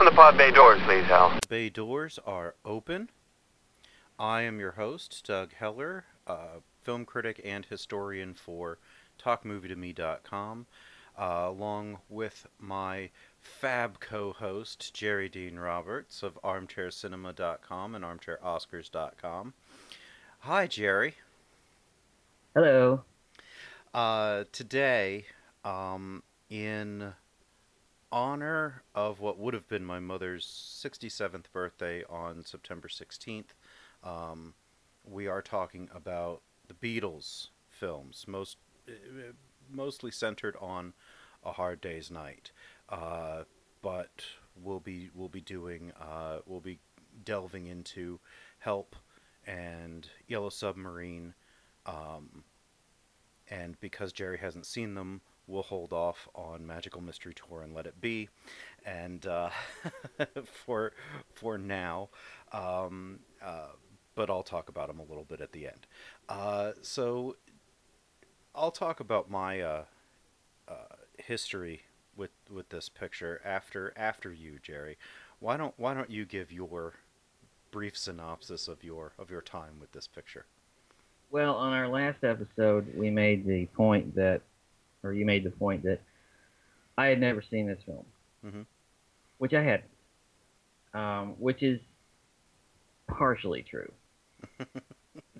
Open the pod bay doors, please, Hal. Bay doors are open. I am your host, Doug Heller, film critic and historian for TalkMovieToMe.com, along with my fab co-host, Jerry Dean Roberts of ArmchairCinema.com and ArmchairOscars.com. Hi, Jerry. Hello. Today, in honor of what would have been my mother's 67th birthday on September 16th, we are talking about the Beatles films, mostly centered on A Hard Day's Night. But we'll be delving into Help and Yellow Submarine, and because Jerry hasn't seen them, we'll hold off on Magical Mystery Tour and Let It Be, and for now, but I'll talk about them a little bit at the end. So I'll talk about my history with this picture after you, Jerry. Why don't you give your brief synopsis of your time with this picture? Well, on our last episode, we made the point that, or you made the point that I had never seen this film, mm-hmm. which I hadn't, which is partially true.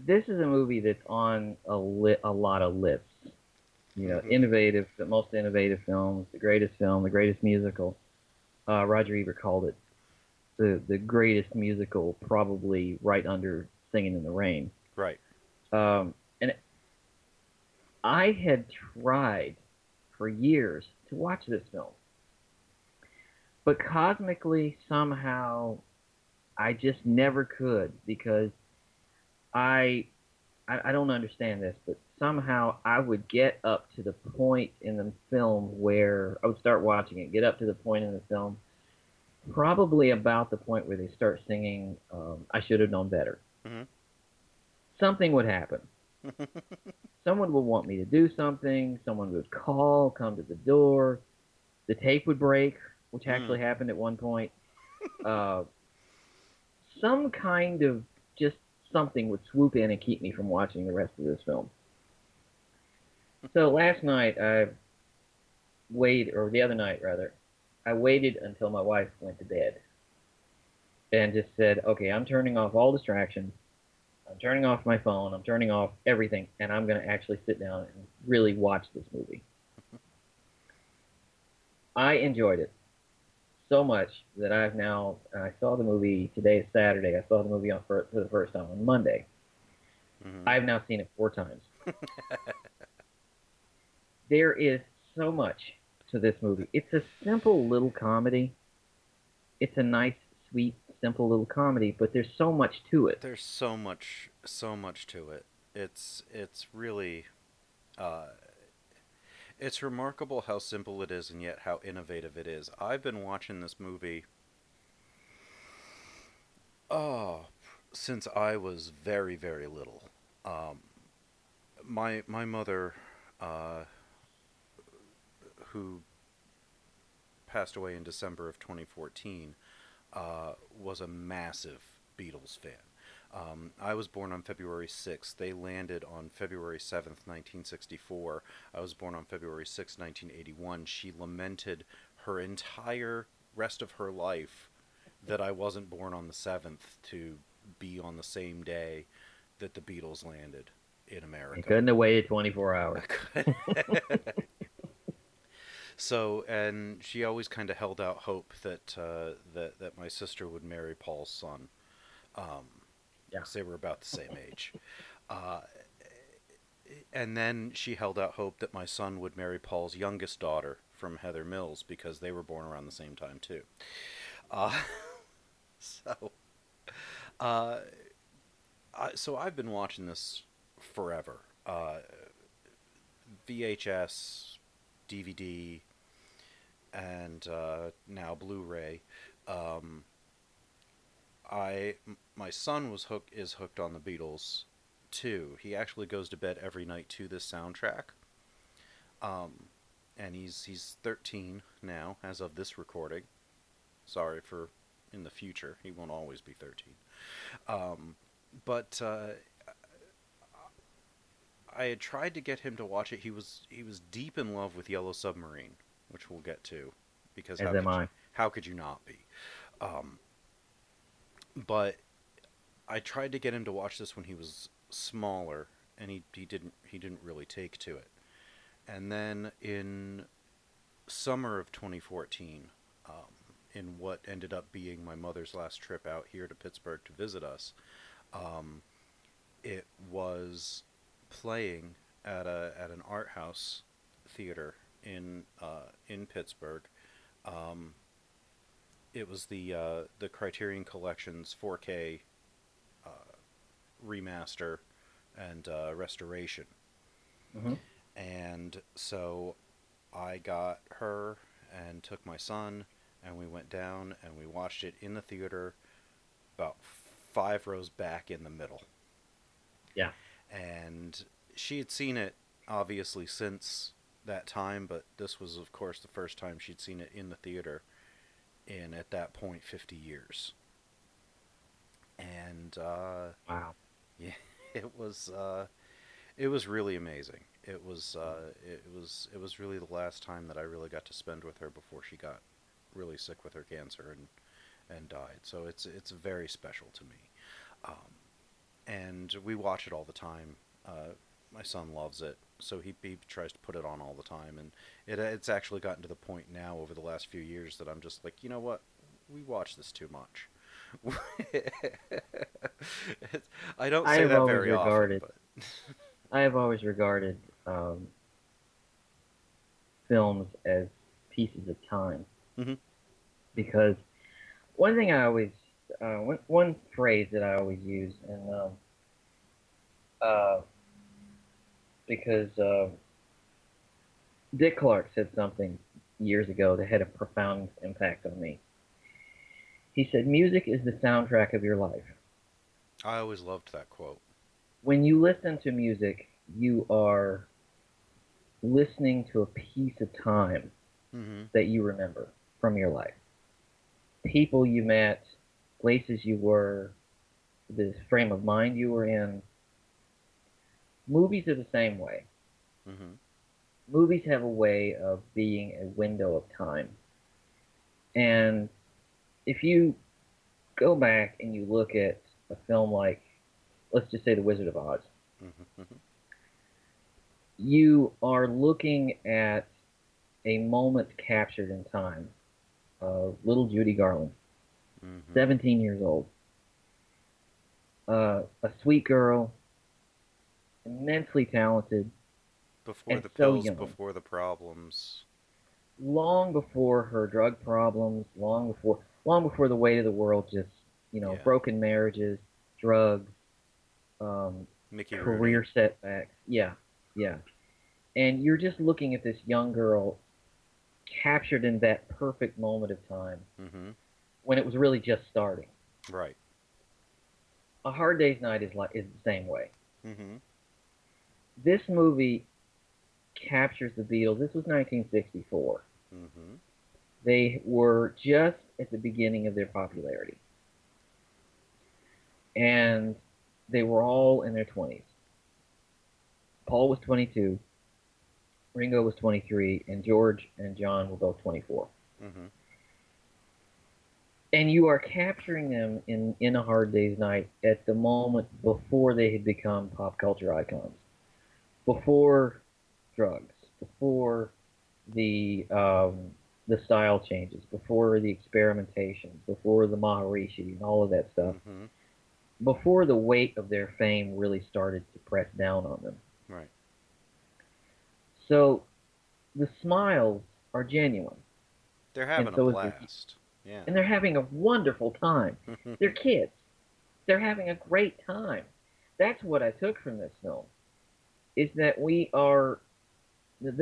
This is a movie that's on a lot of lists, you know, mm-hmm. innovative, the most innovative film, the greatest musical. Roger Ebert called it the greatest musical, probably right under Singing in the Rain. Right. I had tried for years to watch this film, but cosmically somehow I just never could, because I don't understand this, but somehow I would get up to the point in the film where I would start watching it, get up to the point in the film, probably about the point where they start singing I Should Have Known Better. Mm-hmm. Something would happen. Someone would want me to do something. Someone would call, come to the door. The tape would break, which actually happened at one point. Some kind of just something would swoop in and keep me from watching the rest of this film. So last night, the other night rather, I waited until my wife went to bed and just said, okay, I'm turning off all distractions. I'm turning off my phone, I'm turning off everything, and I'm going to actually sit down and really watch this movie. I enjoyed it so much that I saw the movie, today is Saturday, I saw the movie for the first time on Monday. Mm-hmm. I've now seen it 4 times. There is so much to this movie. It's a simple little comedy. It's a nice, sweet, simple little comedy, but there's so much to it. There's so much to it. It's really, it's remarkable how simple it is and yet how innovative it is. I've been watching this movie, since I was very, very little. My mother, who passed away in December of 2014, was a massive Beatles fan. I was born on February 6th. They landed on February 7th, 1964. I was born on February 6th, 1981. She lamented her entire rest of her life that I wasn't born on the 7th to be on the same day that the Beatles landed in America. I couldn't have waited 24 hours. So, and she always kind of held out hope that that my sister would marry Paul's son, because they were about the same age. And then she held out hope that my son would marry Paul's youngest daughter from Heather Mills, because they were born around the same time too. So I've been watching this forever. VHS, DVD, and now Blu-ray. My son is hooked on the Beatles too. He actually goes to bed every night to this soundtrack. And he's 13 now, as of this recording. Sorry for in the future. He won't always be 13. But I had tried to get him to watch it. He was deep in love with Yellow Submarine, which we'll get to, because how could you not be? But I tried to get him to watch this when he was smaller, and he didn't really take to it. And then in summer of 2014, in what ended up being my mother's last trip out here to Pittsburgh to visit us, it was playing at an art house theater in Pittsburgh. It was the Criterion Collection's 4K remaster and restoration. Mm-hmm. And so I got her and took my son, and we went down and we watched it in the theater, about 5 rows back in the middle. Yeah. And she had seen it obviously since that time, but this was, of course, the first time she'd seen it in the theater in, at that point, 50 years. And wow. Yeah, it was really amazing. It was really the last time that I really got to spend with her before she got really sick with her cancer and died. So it's very special to me. And we watch it all the time. My son loves it, so he tries to put it on all the time. And it's actually gotten to the point now over the last few years that I'm just like, you know what? We watch this too much. I don't say that very often. But I have always regarded films as pieces of time. Mm-hmm. Because one thing I always... one phrase that I always use, and because Dick Clark said something years ago that had a profound impact on me. He said, "Music is the soundtrack of your life." I always loved that quote. When you listen to music, you are listening to a piece of time mm-hmm. that you remember from your life. People you met, places you were, the frame of mind you were in. Movies are the same way. Mm-hmm. Movies have a way of being a window of time. And if you go back and you look at a film like, let's just say, The Wizard of Oz, mm-hmm. you are looking at a moment captured in time of little Judy Garland. Mm-hmm. 17 years old, a sweet girl, immensely talented, before the pills, before the problems, long before her drug problems, long before the weight of the world, just broken marriages, drugs, career setbacks, yeah, and you're just looking at this young girl captured in that perfect moment of time. Mm-hmm. When it was really just starting. Right. A Hard Day's Night is the same way. Mm-hmm. This movie captures the Beatles. This was 1964. Mm-hmm. They were just at the beginning of their popularity. And they were all in their 20s. Paul was 22. Ringo was 23. And George and John were both 24. Mm-hmm. And you are capturing them in A Hard Day's Night at the moment before they had become pop culture icons, before drugs, before the style changes, before the experimentation, before the Maharishi and all of that stuff, mm-hmm. before the weight of their fame really started to press down on them. Right. So the smiles are genuine. They're having a blast. Yeah. And they're having a wonderful time. They're kids. They're having a great time. That's what I took from this film, is that the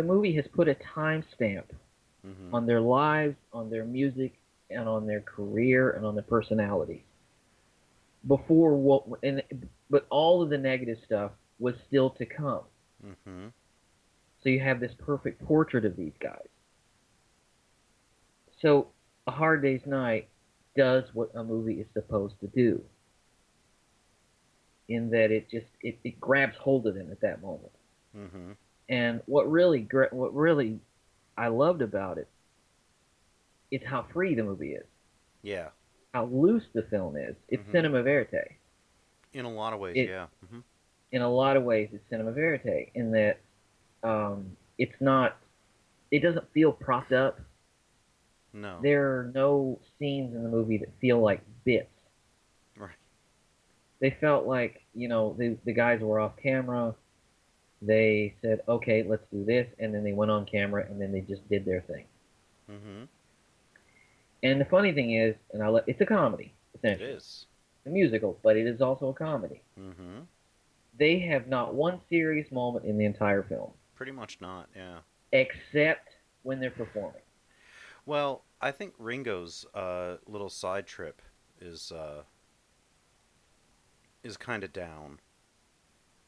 movie has put a time stamp mm-hmm. on their lives, on their music, and on their career, and on their personality. But all of the negative stuff was still to come. Mm-hmm. So you have this perfect portrait of these guys. So A Hard Day's Night does what a movie is supposed to do, in that it just it grabs hold of them at that moment. Mm-hmm. And what really I loved about it is how free the movie is. Yeah. How loose the film is. It's mm-hmm. cinema verite. In a lot of ways, yeah. Mm-hmm. In a lot of ways, it's cinema verite in that it's not. It doesn't feel propped up. No. There are no scenes in the movie that feel like bits. Right. They felt like, you know, the guys were off camera. They said, okay, let's do this. And then they went on camera, and then they just did their thing. Mm-hmm. And the funny thing is, it's a comedy, essentially. It is. It's a musical, but it is also a comedy. Mm-hmm. They have not one serious moment in the entire film. Pretty much not, yeah. Except when they're performing. Well, I think Ringo's little side trip is kind of down.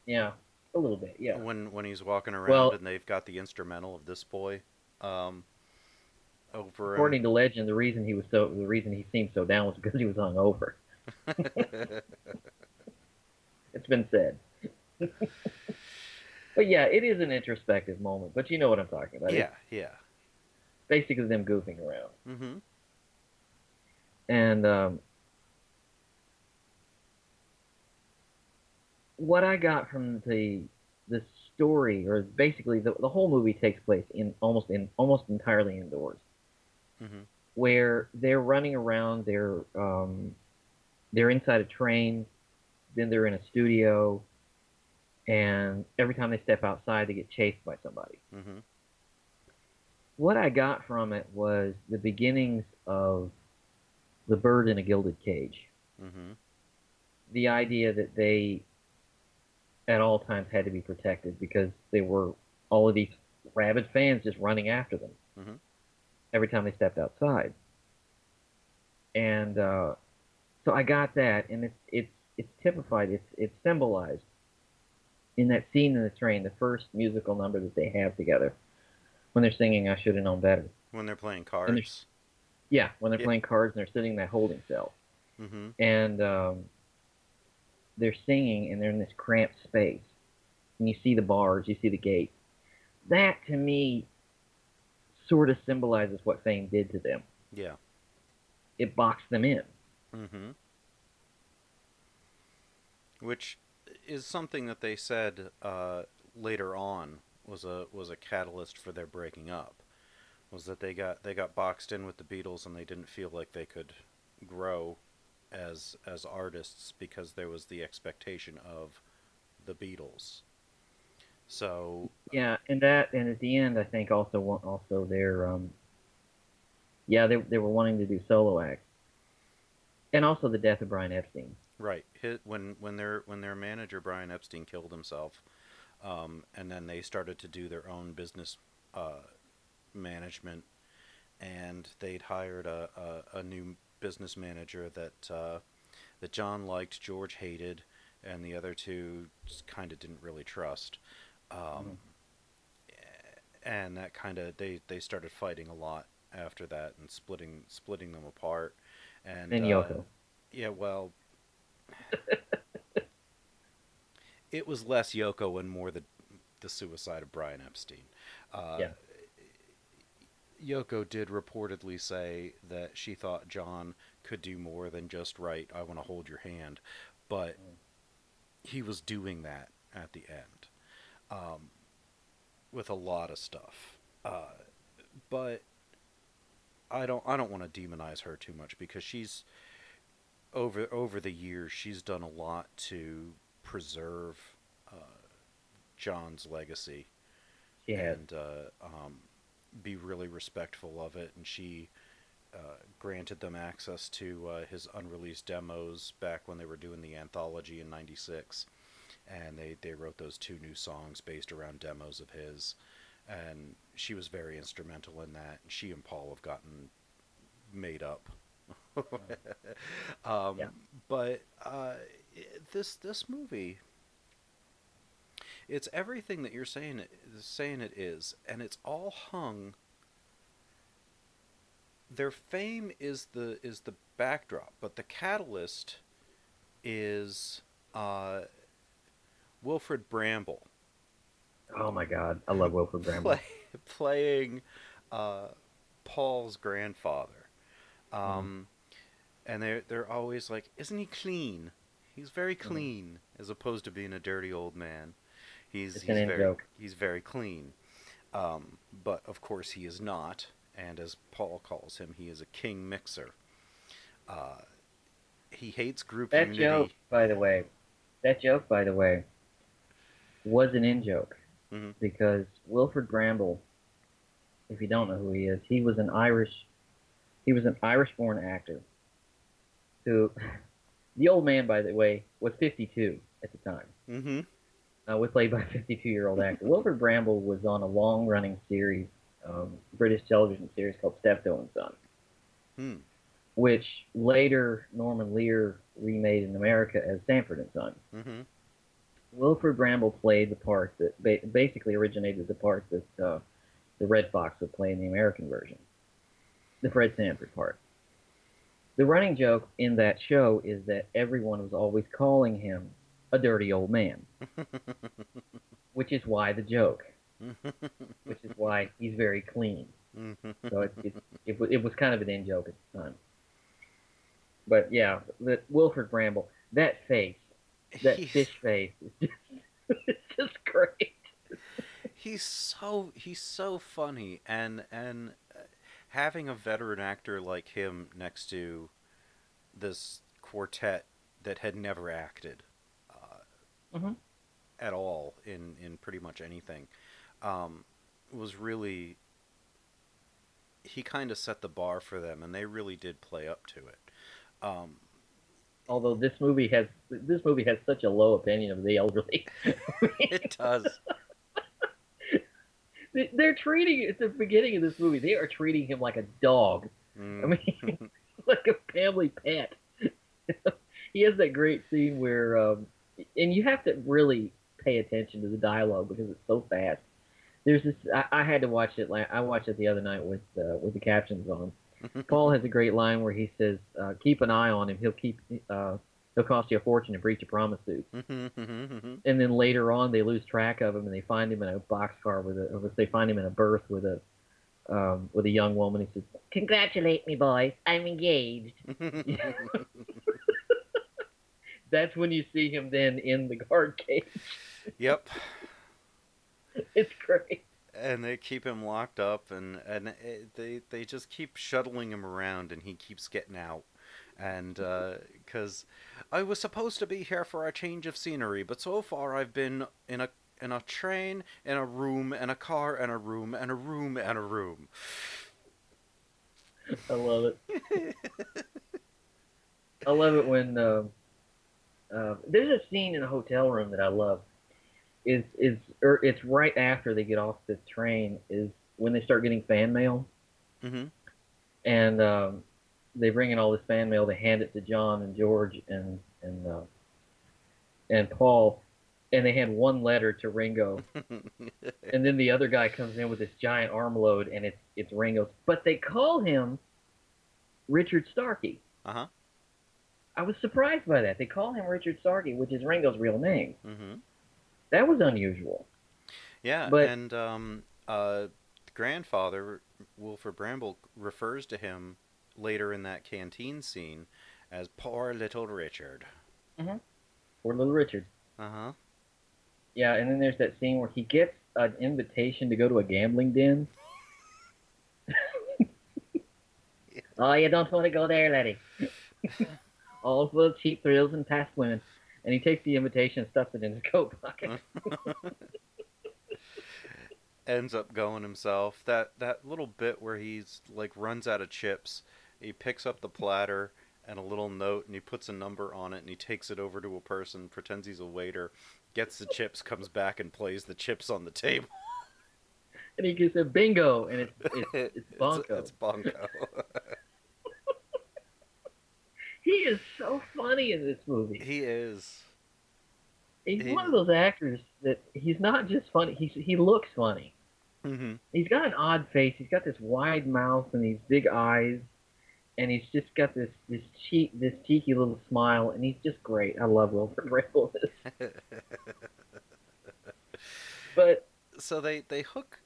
Yeah, a little bit. Yeah. When he's walking around and they've got the instrumental of This Boy over. According to legend, the reason he seemed so down was because he was hungover. It's been said. But yeah, it is an introspective moment. But you know what I'm talking about. Yeah, yeah. Basically them goofing around. Mm-hmm. And what I got from the story, or basically the whole movie takes place almost entirely indoors, mm-hmm. where they're running around, they're inside a train, then they're in a studio, and every time they step outside, they get chased by somebody. Mm-hmm. What I got from it was the beginnings of The Bird in a Gilded Cage. Mm-hmm. The idea that they, at all times, had to be protected because they were all of these rabid fans just running after them mm-hmm. every time they stepped outside. And so I got that, and it's typified, it's symbolized in that scene in the train, the first musical number that they have together. When they're singing, I Should Have Known Better. When they're playing cards. When they're playing cards and they're sitting in that holding cell. Mm-hmm. And they're singing and they're in this cramped space. And you see the bars, you see the gate. That, to me, sort of symbolizes what fame did to them. Yeah. It boxed them in. Mm-hmm. Which is something that they said later on. Was a catalyst for their breaking up, was that they got boxed in with the Beatles and they didn't feel like they could grow as artists because there was the expectation of the Beatles. So yeah, and at the end I think also their they were wanting to do solo acts, and also the death of Brian Epstein. Right, when their manager Brian Epstein killed himself. And then they started to do their own business management, and they'd hired a new business manager that John liked, George hated, and the other two kind of didn't really trust. And that kind of they started fighting a lot after that and splitting them apart. And Yoko. Yeah, well. It was less Yoko and more the suicide of Brian Epstein. Yeah. Yoko did reportedly say that she thought John could do more than just write, "I want to hold your hand," but he was doing that at the end with a lot of stuff. But I don't want to demonize her too much because she's over the years she's done a lot to preserve John's legacy, yeah. And be really respectful of it. And she granted them access to his unreleased demos back when they were doing the anthology in '96, and they wrote those two new songs based around demos of his. And she was very instrumental in that. And she and Paul have gotten made up. Yeah. But this movie, it's everything that you're saying it is, and it's all hung their fame is the backdrop, but the catalyst is Wilfrid Brambell. Oh my God, I love Wilfrid Brambell playing Paul's grandfather, and they're always like, "Isn't he clean? He's very clean," as opposed to being a dirty old man. He's very clean, but of course he is not. And as Paul calls him, he is a king mixer. He hates group unity. That joke, by the way, was an in-joke. Mm-hmm. Because Wilfrid Brambell, if you don't know who he is, he was an Irish-born actor. Who, the old man, by the way, was 52 at the time. Mm-hmm. Was played by a 52-year-old actor. Wilfrid Brambell was on a long-running series. British television series called Steptoe and Son, which later Norman Lear remade in America as Sanford and Son. Mm-hmm. Wilfrid Brambell played the part that basically originated the part that the Red Fox would play in the American version, the Fred Sanford part. The running joke in that show is that everyone was always calling him a dirty old man, which is why the joke. Which is why he's very clean. So it was kind of an in-joke at the time. But yeah, the Wilfrid Brambell, that face, that fish face, it's just great. He's so funny, and having a veteran actor like him next to this quartet that had never acted at all in pretty much anything. Was really, he kind of set the bar for them, and they really did play up to it. Although this movie has such a low opinion of the elderly. It does. They're treating, at the beginning of this movie, they are treating him like a dog. I mean, like a family pet. He has that great scene where, and you have to really pay attention to the dialogue because it's so fast. There's this. I had to watch it. I watched it the other night with the captions on. Paul has a great line where he says, "Keep an eye on him. He'll cost you a fortune and breach your promise suit." And then later on, they lose track of him and they find him in a boxcar they find him in a berth with a young woman. He says, "Congratulate me, boys. I'm engaged." That's when you see him then in the guard cage. Yep. It's great. And they keep him locked up, and they just keep shuttling him around, and he keeps getting out. And because I was supposed to be here for a change of scenery, but so far I've been in a train, in a room, in a car, and a room, and a room, and a room. I love it. I love it when there's a scene in a hotel room that I love. It's right after they get off the train is when they start getting fan mail, and they bring in all this fan mail. They hand it to John and George and Paul, and they hand one letter to Ringo, and then the other guy comes in with this giant armload, and it's Ringo's, but they call him Richard Starkey. I was surprised by that. They call him Richard Starkey, which is Ringo's real name. That was unusual. Yeah, but, and grandfather, Wilfrid Brambell, refers to him later in that canteen scene as poor little Richard. Poor little Richard. Yeah, and then there's that scene where he gets an invitation to go to a gambling den. Oh, you don't want to go there, laddie. All full of cheap thrills and past women. And he takes the invitation and stuffs it in his coat pocket. Ends up going himself. That little bit where he's like runs out of chips. He picks up the platter and a little note, and he puts a number on it, and he takes it over to a person, pretends he's a waiter, gets the chips, comes back and plays the chips on the table. And he gets a bingo, and it's Bonko. It's Bonko. He is so funny in this movie. He is. He's one of those actors that he's not just funny. He looks funny. Mm-hmm. He's got an odd face. He's got this wide mouth and these big eyes, and he's just got this cheeky little smile, and he's just great. I love Wilfrid Brambell. But so they hook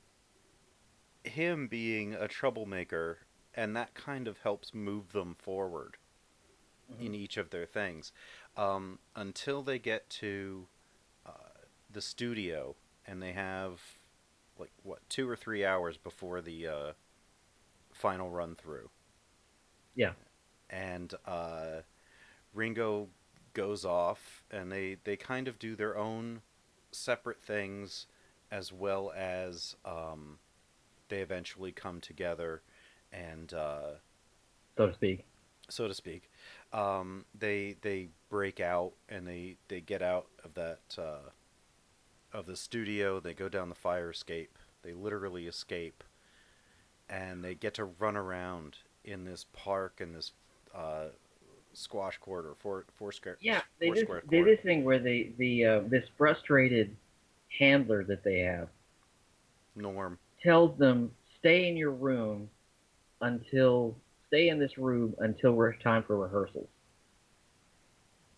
him being a troublemaker, and that kind of helps move them forward mm-hmm. in each of their things until they get to the studio, and they have like what 2 or 3 hours before the final run through. Yeah, and Ringo goes off, and they kind of do their own separate things, as well as they eventually come together, and so to speak, they break out, and they get out of that of the studio. They go down the fire escape. They literally escape, and they get to run around in this park, in this squash court, or four square. Yeah, they did this thing where this frustrated handler that they have, Norm, tells them stay in this room until we're time for rehearsals.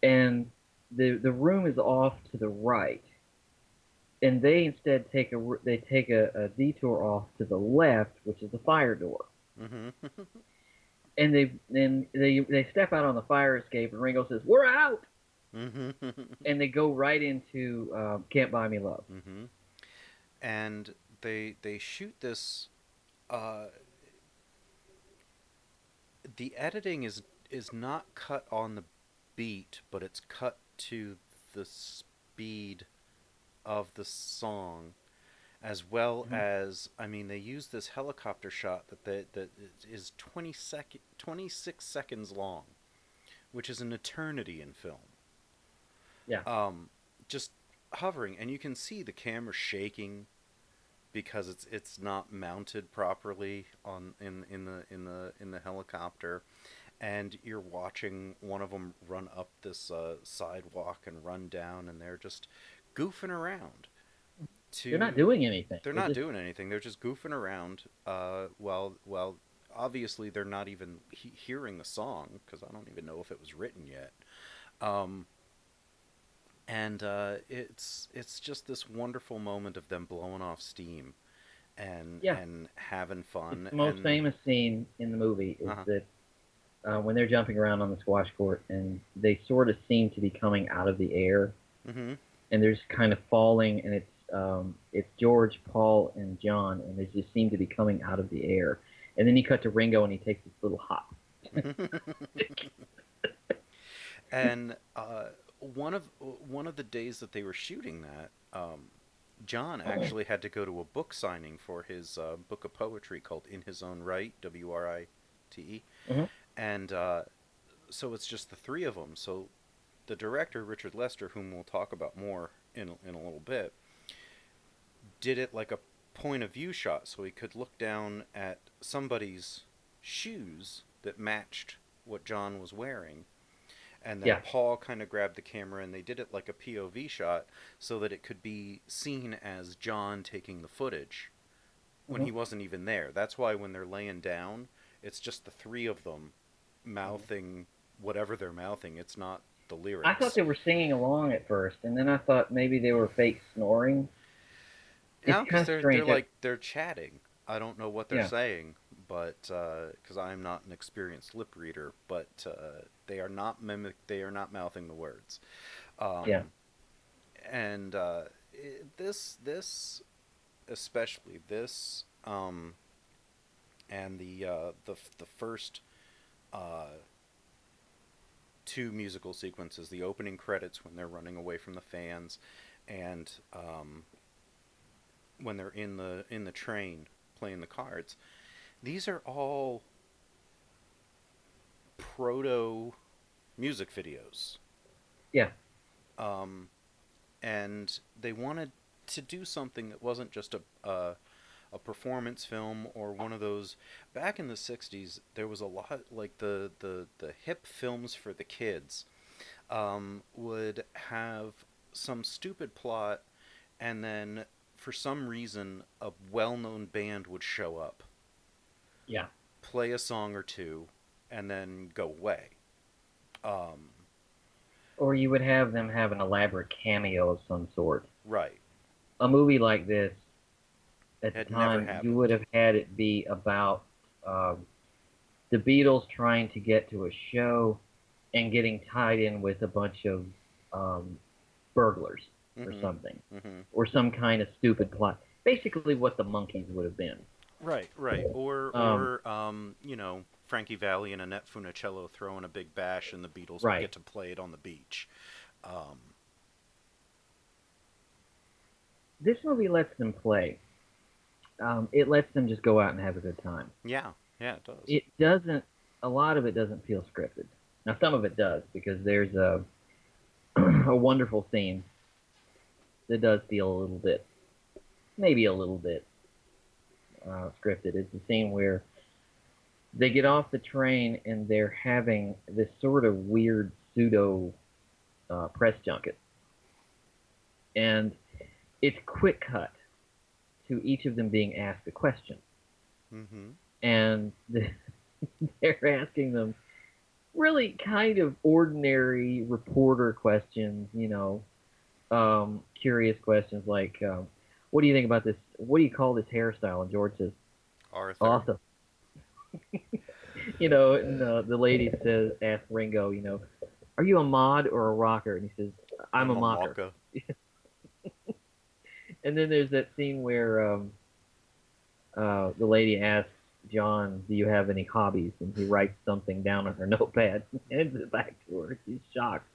And the room is off to the right, and they instead take a detour off to the left, which is the fire door. Mm-hmm. And they step out on the fire escape, and Ringo says, "We're out!" Mm-hmm. And they go right into "Can't Buy Me Love." Mm-hmm. And they shoot this. The editing is not cut on the beat, but it's cut to the speed of the song, as well mm-hmm. as, I mean, they use this helicopter shot that is 26 seconds long, which is an eternity in film. Yeah. Just hovering, and you can see the camera shaking because it's not mounted properly in the helicopter, and you're watching one of them run up this sidewalk and run down, and they're just goofing around. They're not doing anything. They're just goofing around while obviously they're not even hearing the song, because I don't even know if it was written yet. It's just this wonderful moment of them blowing off steam and having fun. The most famous scene in the movie is uh-huh. that when they're jumping around on the squash court, and they sort of seem to be coming out of the air, mm-hmm. and they're just kind of falling, and it's George, Paul, and John, and they just seem to be coming out of the air. And then you cut to Ringo, and he takes this little hop. And one of the days that they were shooting that, John actually had to go to a book signing for his book of poetry called In His Own Right, W-R-I-T-E. Mm-hmm. And so it's just the three of them. So the director, Richard Lester, whom we'll talk about more in a little bit, did it like a point of view shot, so he could look down at somebody's shoes that matched what John was wearing. And then Paul kind of grabbed the camera, and they did it like a POV shot so that it could be seen as John taking the footage when mm-hmm. he wasn't even there. That's why when they're laying down, it's just the three of them mouthing mm-hmm. whatever they're mouthing. It's not the lyrics. I thought they were singing along at first, and then I thought maybe they were fake snoring. No, because they're chatting. I don't know what they're saying, but because I'm not an experienced lip reader, but they are not mouthing the words. And this, especially and the first two musical sequences, the opening credits when they're running away from the fans, and when they're in the train playing the cards, these are all proto music videos. Yeah. And they wanted to do something that wasn't just a performance film or one of those. Back in the 60s, there was a lot like the hip films for the kids would have some stupid plot, and then for some reason, a well-known band would show up. Yeah. Play a song or two, and then go away. Or you would have them have an elaborate cameo of some sort. Right. A movie like this, at the time, you would have had it be about the Beatles trying to get to a show and getting tied in with a bunch of burglars or something. Mm-hmm. Or some kind of stupid plot. Basically what the Monkees would have been. Right, right. Or you know, Frankie Valli and Annette Funicello throwing a big bash and the Beatles right. get to play it on the beach. This movie lets them play. It lets them just go out and have a good time. Yeah, yeah, it does. It doesn't, a lot of it doesn't feel scripted. Now, some of it does, because there's a wonderful scene that does feel a little bit, maybe a little bit scripted. It's the scene where they get off the train and they're having this sort of weird pseudo press junket. And it's quick cut to each of them being asked a question. Mm-hmm. And they're asking them really kind of ordinary reporter questions, you know, curious questions like, what do you think about this? What do you call this hairstyle? And George says, Arthur. Awesome. You know, and the lady says, asks Ringo, you know, are you a mod or a rocker? And he says, I'm a mocker. And then there's that scene where the lady asks John, do you have any hobbies? And he writes something down on her notepad and hands it back to her. She's shocked.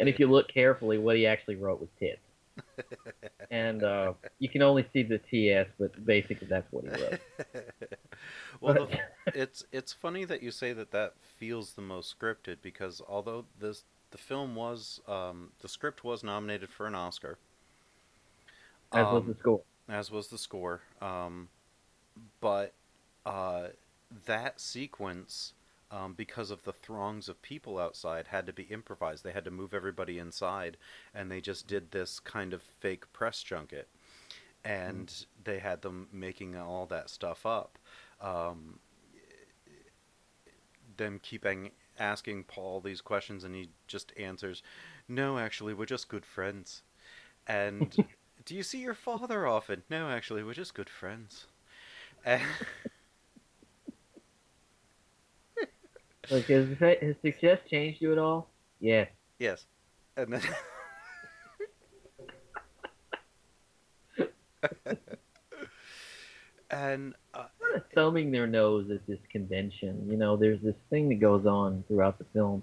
And if you look carefully, what he actually wrote was tits. And you can only see the TS, but basically that's what he wrote. Well, it's funny that you say that that feels the most scripted, because although the film was, the script was nominated for an Oscar. As was the score. As was the score. But that sequence, because of the throngs of people outside, had to be improvised. They had to move everybody inside, and they just did this kind of fake press junket. And they had them making all that stuff up. Them keeping asking Paul these questions, and he just answers, no, actually, we're just good friends. And... do you see your father often? No, actually, we're just good friends. Like, has success changed you at all? Yes. Yes. And then... and... They're thumbing their nose at this convention. You know, there's this thing that goes on throughout the film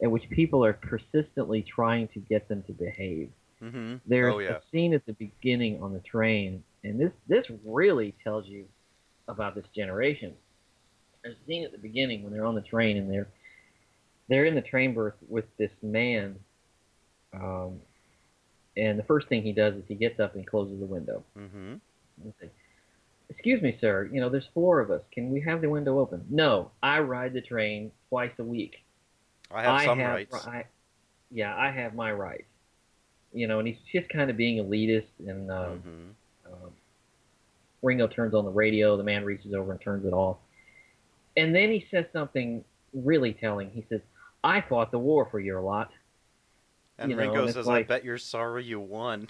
in which people are persistently trying to get them to behave. Mm-hmm. There's a scene at the beginning on the train, and this really tells you about this generation. There's a scene at the beginning when they're on the train, and they're in the train berth with this man, and the first thing he does is he gets up and closes the window. Mm-hmm. He says, excuse me, sir, you know, there's four of us. Can we have the window open? No, I ride the train twice a week. I have some rights. I have my rights. You know, and he's just kind of being elitist, and Ringo turns on the radio, the man reaches over and turns it off. And then he says something really telling. He says, I fought the war for your lot. And you Ringo says, like, I bet you're sorry you won.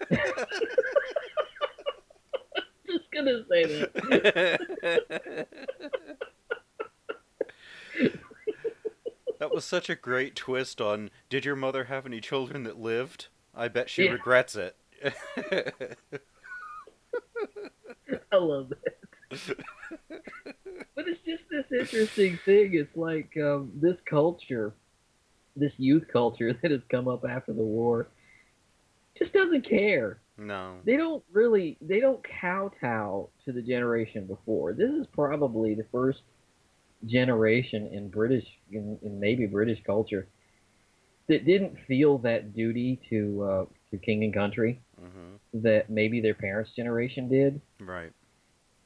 Just going to say that. That was such a great twist on, did your mother have any children that lived? I bet she regrets it. I love that. But it's just this interesting thing. It's like this culture, this youth culture that has come up after the war, just doesn't care. No. They don't kowtow to the generation before. This is probably the first generation in maybe British culture that didn't feel that duty to king and country that maybe their parents' generation did, right?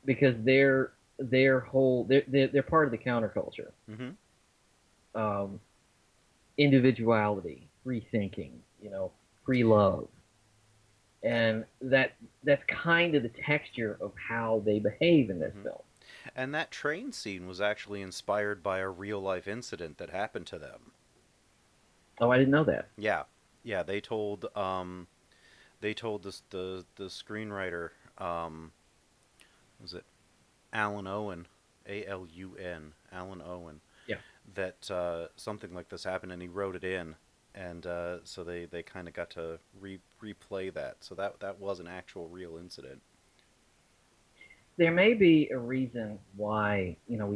Because they're part of the counterculture, individuality, free thinking, you know, free love, And that's kind of the texture of how they behave in this film. And that train scene was actually inspired by a real-life incident that happened to them. Oh, I didn't know that. Yeah. Yeah, they told this, the screenwriter, was it Alun Owen, A-L-U-N, Alun Owen, yeah, that something like this happened, and he wrote it in, and so they kind of got to replay that. So that was an actual real incident. There may be a reason why, you know,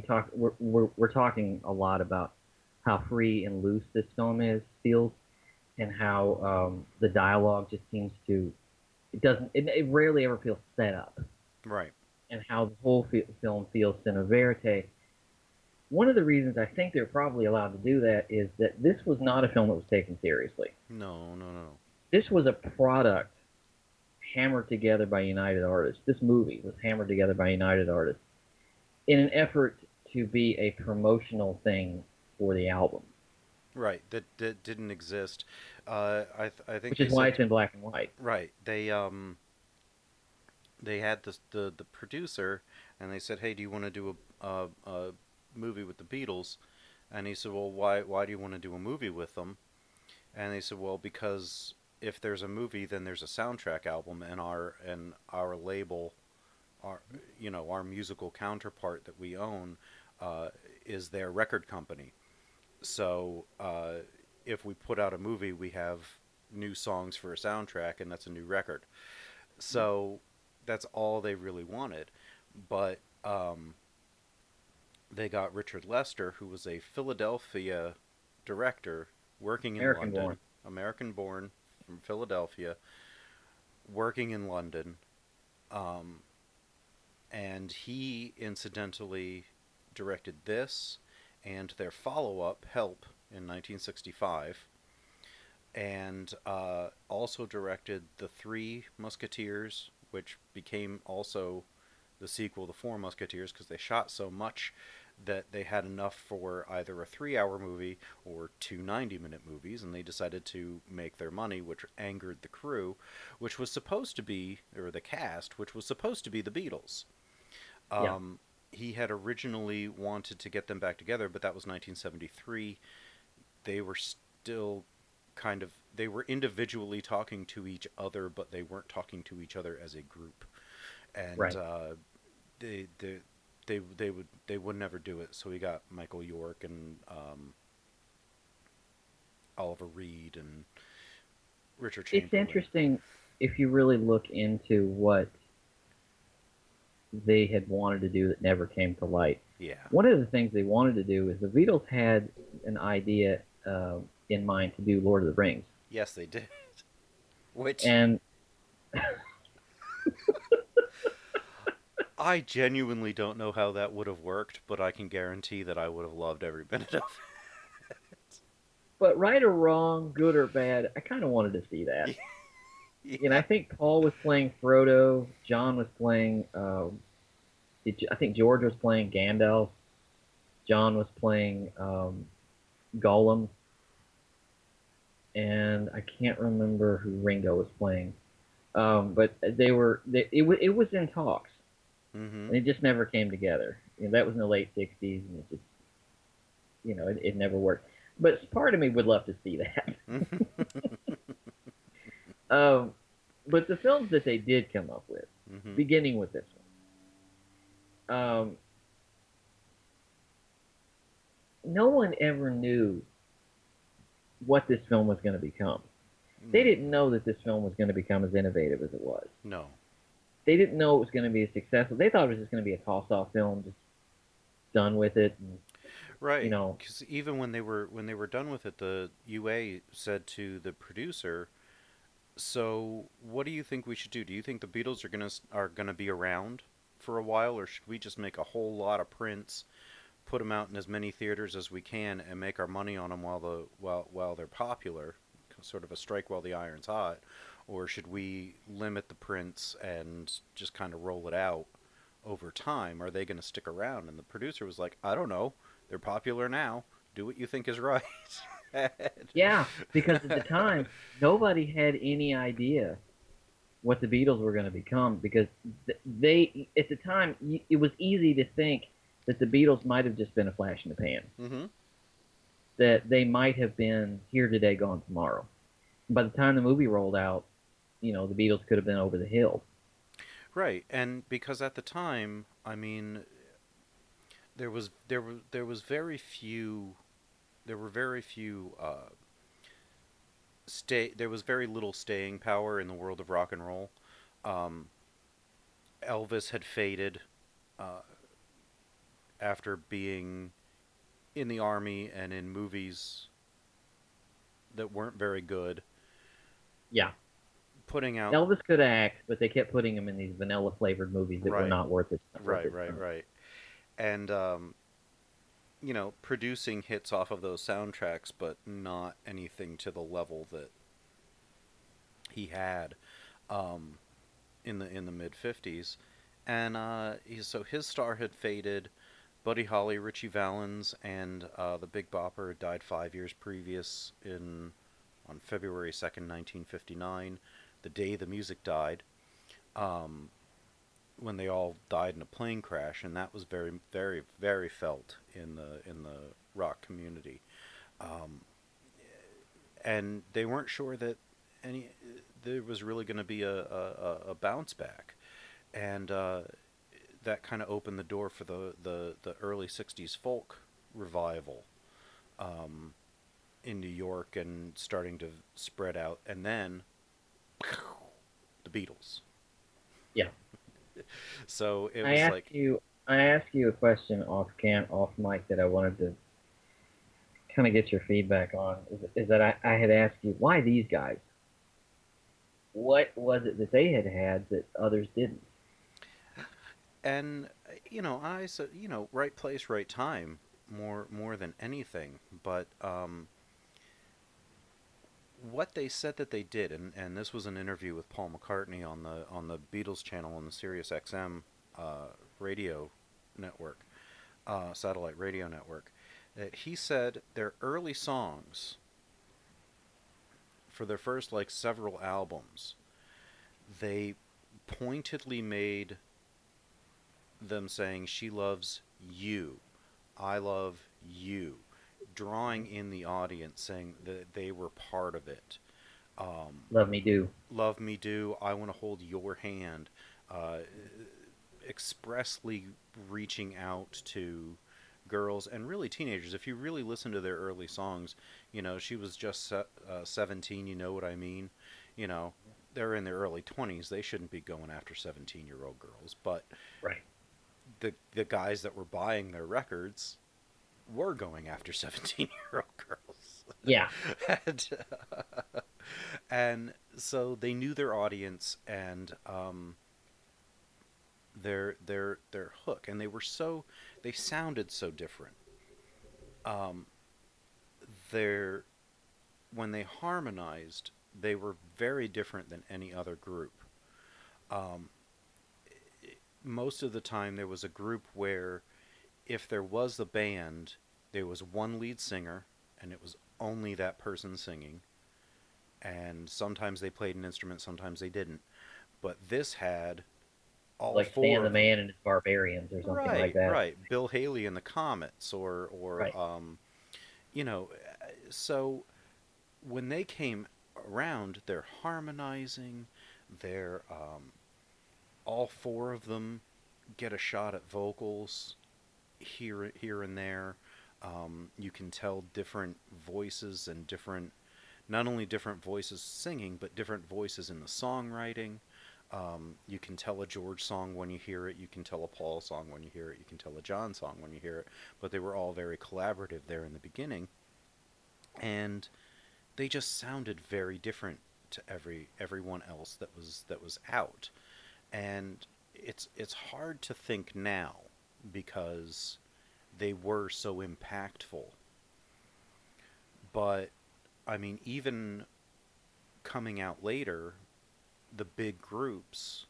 we're talking a lot about how free and loose this film feels, and how the dialogue just seems to, it rarely ever feels set up, right? And how the whole film feels cine verite. One of the reasons I think they're probably allowed to do that is that this was not a film that was taken seriously. No, no, no. This was a product hammered together by United Artists. This movie was hammered together by United Artists in an effort to be a promotional thing for the album. Right, that didn't exist. I think, which is why it's in black and white. Right, they had the producer, and they said, "Hey, do you want to do a movie with the Beatles?" And he said, "Well, why do you want to do a movie with them?" And they said, "Well, because if there's a movie, then there's a soundtrack album, and our label, our musical counterpart that we own, is their record company. So if we put out a movie, we have new songs for a soundtrack, and that's a new record." So that's all they really wanted. But they got Richard Lester, who was a Philadelphia director working in London. American-born from Philadelphia, working in London. And he incidentally directed this and their follow-up, Help, in 1965, and also directed The Three Musketeers, which became also the sequel, The Four Musketeers, because they shot so much that they had enough for either a 3-hour movie or two 90-minute movies, and they decided to make their money, which angered the crew, which was supposed to be, or the cast, which was supposed to be the Beatles. Yeah. He had originally wanted to get them back together, but that was 1973. They were still kind of... They were individually talking to each other, but they weren't talking to each other as a group. And right. They would never do it. So we got Michael York and Oliver Reed and Richard Chamberlain. It's interesting if you really look into what they had wanted to do that never came to light. Yeah. One of the things they wanted to do is the Beatles had an idea in mind to do Lord of the Rings. Yes, they did. Which and I genuinely don't know how that would have worked, but I can guarantee that I would have loved every minute of it. But right or wrong, good or bad, I kind of wanted to see that. Yeah. And I think Paul was playing Frodo, John was playing, I think George was playing Gandalf, John was playing Gollum, and I can't remember who Ringo was playing. But they were, it was in talks. Mm-hmm. And it just never came together. You know, that was in the late 60s, and it just, you know, it never worked. But part of me would love to see that. But the films that they did come up with, beginning with this one, no one ever knew what this film was going to become. They didn't know that this film was going to become as innovative as it was. No. They didn't know it was going to be as successful. They thought it was just going to be a toss-off film, just done with it. And, right. You know, because even when they were done with it, the UA said to the producer, "So, what do you think we should do? Do you think the Beatles are gonna be around for a while, or should we just make a whole lot of prints, put them out in as many theaters as we can, and make our money on them while they're popular, sort of a strike while the iron's hot? Or should we limit the prints and just kind of roll it out over time? Are they going to stick around?" And the producer was like, "I don't know. They're popular now. Do what you think is right." Yeah, because at the time, nobody had any idea what the Beatles were going to become, because they, at the time, it was easy to think that the Beatles might have just been a flash in the pan. Mm-hmm. That they might have been here today, gone tomorrow. By the time the movie rolled out, you know, the Beatles could have been over the hill. Right, and because at the time, I mean, there was very little staying power in the world of rock and roll. Elvis had faded after being in the army and in movies that weren't very good. Yeah. Putting out Elvis could act, but they kept putting him in these vanilla flavored movies that were not worth it. Right. And you know, producing hits off of those soundtracks, but not anything to the level that he had in the mid-50s. And so his star had faded. Buddy Holly, Richie Valens, and the Big Bopper died 5 years previous on February 2nd, 1959, the day the music died, when they all died in a plane crash, and that was very, very, very felt in the rock community. And they weren't sure that there was really going to be a bounce back, and that kind of opened the door for the early 60s folk revival in New York and starting to spread out. And then the Beatles. Yeah. So it was like... I asked you a question off mic that I wanted to kind of get your feedback on. Is that I had asked you, why these guys? What was it that they had that others didn't? And you know, right place, right time, more than anything. But what they said that they did, and this was an interview with Paul McCartney on the Beatles channel on the Sirius XM radio network, satellite radio network. That he said their early songs for their first like several albums, they pointedly made them saying she loves you, I love you, drawing in the audience, saying that they were part of it. Love me do, I want to hold your hand, expressly reaching out to girls and really teenagers. If you really listen to their early songs, you know, she was just 17, you know what I mean, you know, they're in their early 20s, they shouldn't be going after 17-year-old girls, but right. The guys that were buying their records were going after 17-year-old girls. Yeah. And so they knew their audience and their hook, and they sounded so different. When they harmonized, they were very different than any other group. Most of the time there was a group where if there was the band, there was one lead singer and it was only that person singing, and sometimes they played an instrument, sometimes they didn't, but this had all like four, Stan the Man and his Barbarians or something like that. Right, Bill Haley and the Comets or right. You know, so when they came around, they're harmonizing, they're all four of them get a shot at vocals here and there. You can tell different voices and not only different voices singing, but different voices in the songwriting. You can tell a George song when you hear it. You can tell a Paul song when you hear it. You can tell a John song when you hear it. But they were all very collaborative there in the beginning, and they just sounded very different to everyone else that was out. And it's hard to think now because they were so impactful. But I mean, even coming out later, the big groups,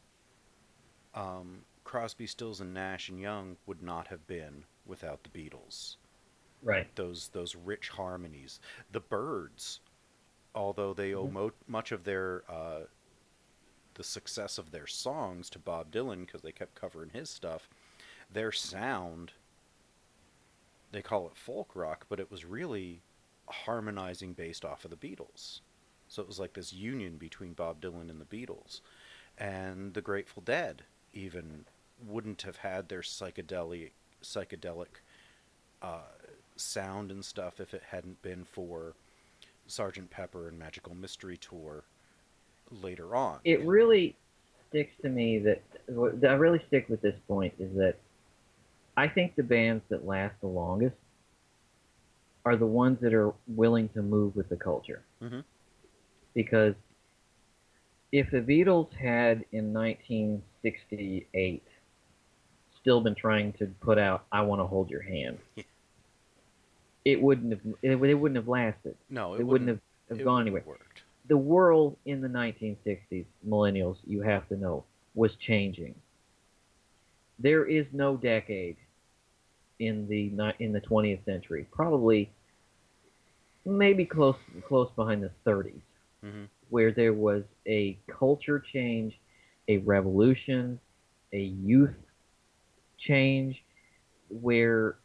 Crosby, Stills and Nash and Young would not have been without the Beatles. Right. Those rich harmonies. The Byrds, although they owe much of the success of their songs to Bob Dylan, because they kept covering his stuff, their sound, they call it folk rock, but it was really harmonizing based off of the Beatles. So it was like this union between Bob Dylan and the Beatles. And the Grateful Dead even wouldn't have had their psychedelic sound and stuff if it hadn't been for Sgt. Pepper and Magical Mystery Tour later on. It really sticks to me that, I really stick with this point, is that I think the bands that last the longest are the ones that are willing to move with the culture. Mm-hmm. Because if the Beatles had in 1968 still been trying to put out "I Want to Hold Your Hand," yeah, it wouldn't have lasted. No, it wouldn't have gone anywhere. Worked. The world in the 1960s, millennials, you have to know, was changing. There is no decade in the 20th century, probably maybe close behind the 30s, mm-hmm, where there was a culture change, a revolution, a youth change, where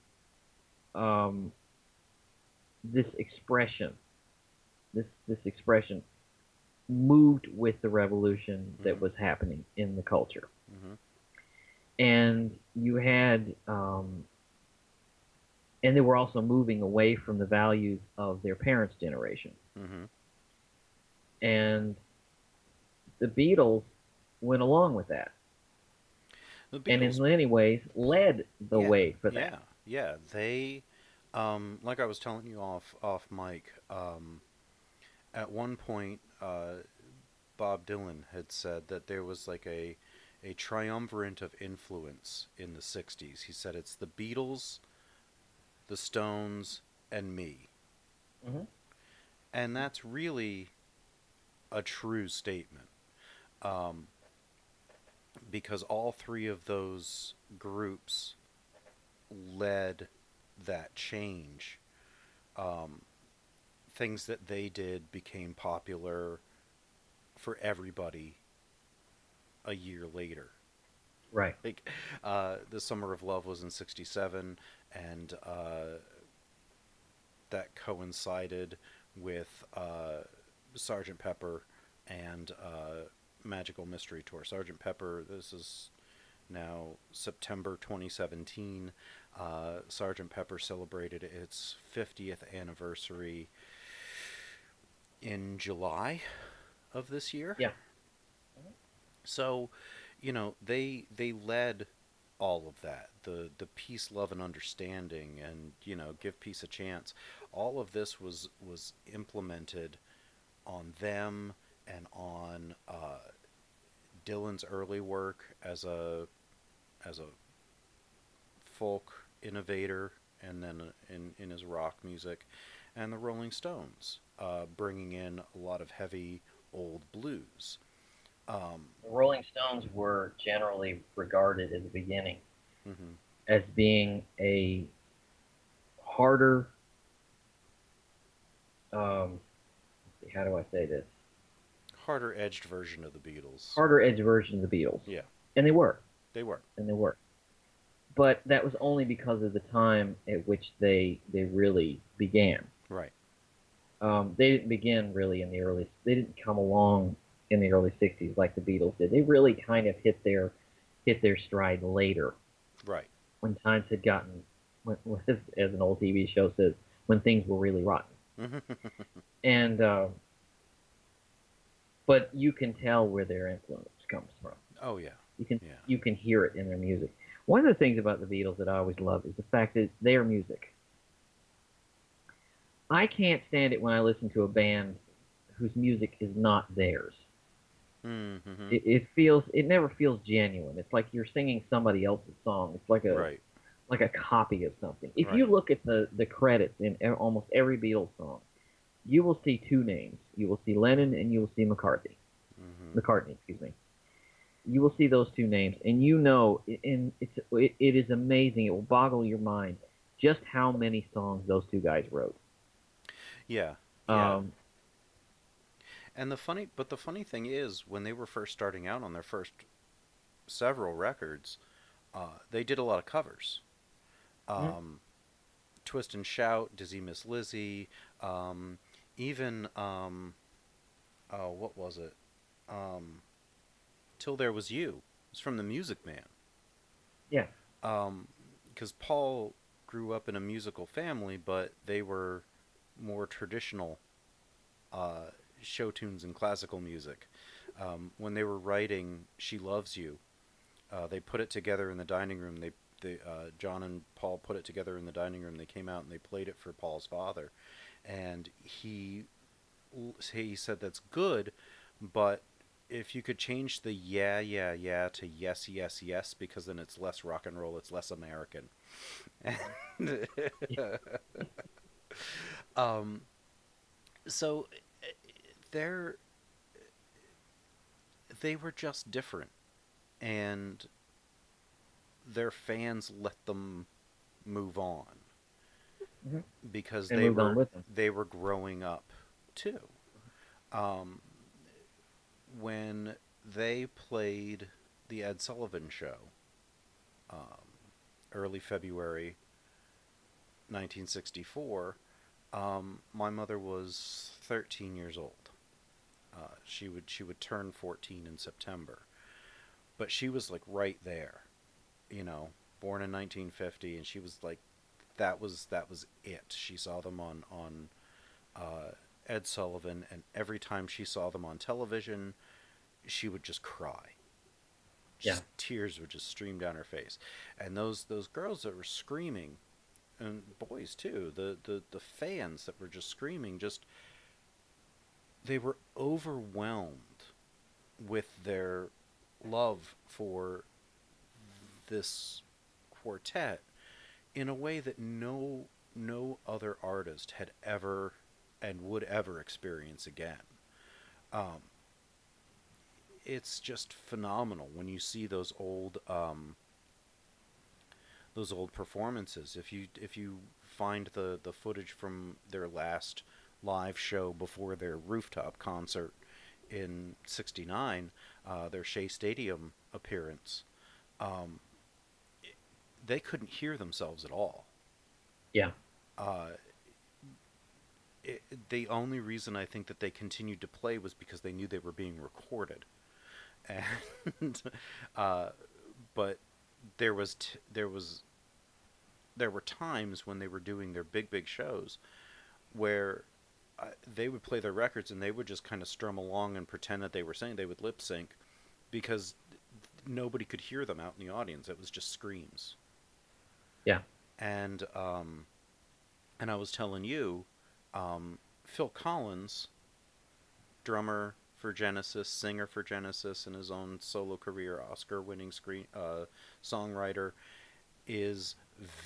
this expression moved with the revolution, mm-hmm, that was happening in the culture. Mm-hmm. And you had and they were also moving away from the values of their parents' generation. Mm-hmm. And the Beatles went along with that. And in many ways led the way for that. Yeah, they, like I was telling you off mic, at one point Bob Dylan had said that there was like a triumvirate of influence in the 60s. He said it's the Beatles, the Stones, and me. Mm-hmm. And that's really a true statement. Because all three of those groups led that change. Things that they did became popular for everybody a year later. Right. Like, The Summer of Love was in 1967, and that coincided with Sgt. Pepper and Magical Mystery Tour. Sgt. Pepper, this is now September 2017. Sgt. Pepper celebrated its 50th anniversary in July of this year. Yeah. So, you know, they led all of that. The peace, love, and understanding, and, you know, give peace a chance. All of this was implemented on them and on Dylan's early work as a folk innovator, and then in his rock music, and the Rolling Stones, bringing in a lot of heavy old blues. The Rolling Stones were generally regarded at the beginning, mm-hmm, as being a harder, how do I say this? Harder-edged version of the Beatles. Harder-edged version of the Beatles. Yeah. And they were. They were. And they were. But that was only because of the time at which they really began. Right. They didn't begin really in the early... They didn't come along in the early 60s like the Beatles did. They really kind of hit their stride later. Right. When times had gotten... as an old TV show says, when things were really rotten. And but you can tell where their influence comes from. Oh yeah, you can hear it in their music. One of the things about the Beatles that I always love is the fact that their music. I can't stand it when I listen to a band whose music is not theirs. Mm-hmm. It never feels genuine. It's like you're singing somebody else's song. It's like a copy of something. If you look at the credits in almost every Beatles song, you will see two names. You will see Lennon and you will see McCartney. Mm-hmm. McCartney, excuse me. You will see those two names, and you know, it is amazing. It will boggle your mind just how many songs those two guys wrote. Yeah. And the funny thing is, when they were first starting out on their first several records, they did a lot of covers. Twist and Shout, Dizzy Miss Lizzie, what was it? Till There Was You. It's from The Music Man. Yeah. Because Paul grew up in a musical family, but they were more traditional show tunes and classical music. When they were writing She Loves You, they put it together in the dining room. John and Paul put it together in the dining room. They came out and they played it for Paul's father, and he said, that's good, but if you could change the yeah, yeah, yeah to yes, yes, yes, because then it's less rock and roll, it's less American. And so they were just different, and their fans let them move on because they were growing up too. When they played the Ed Sullivan Show, early February 1964, my mother was 13 years old. She would turn 14 in September, but she was like right there, you know, born in 1950, and she was like, that was it. She saw them on Ed Sullivan, and every time she saw them on television, she would just cry. Just tears would just stream down her face. And those girls that were screaming, and boys too, the fans that were just screaming, they were overwhelmed with their love for this quartet in a way that no other artist had ever and would ever experience again. It's just phenomenal when you see those old performances. If you find the footage from their last live show before their rooftop concert in '69, their Shea Stadium appearance, they couldn't hear themselves at all. Yeah. The only reason I think that they continued to play was because they knew they were being recorded, and but there were times when they were doing their big shows where they would play their records and they would just kind of strum along and pretend that they were singing. They would lip sync because nobody could hear them out in the audience. It was just screams. Yeah. And I was telling you. Phil Collins, drummer for Genesis, singer for Genesis, in his own solo career, Oscar-winning songwriter, is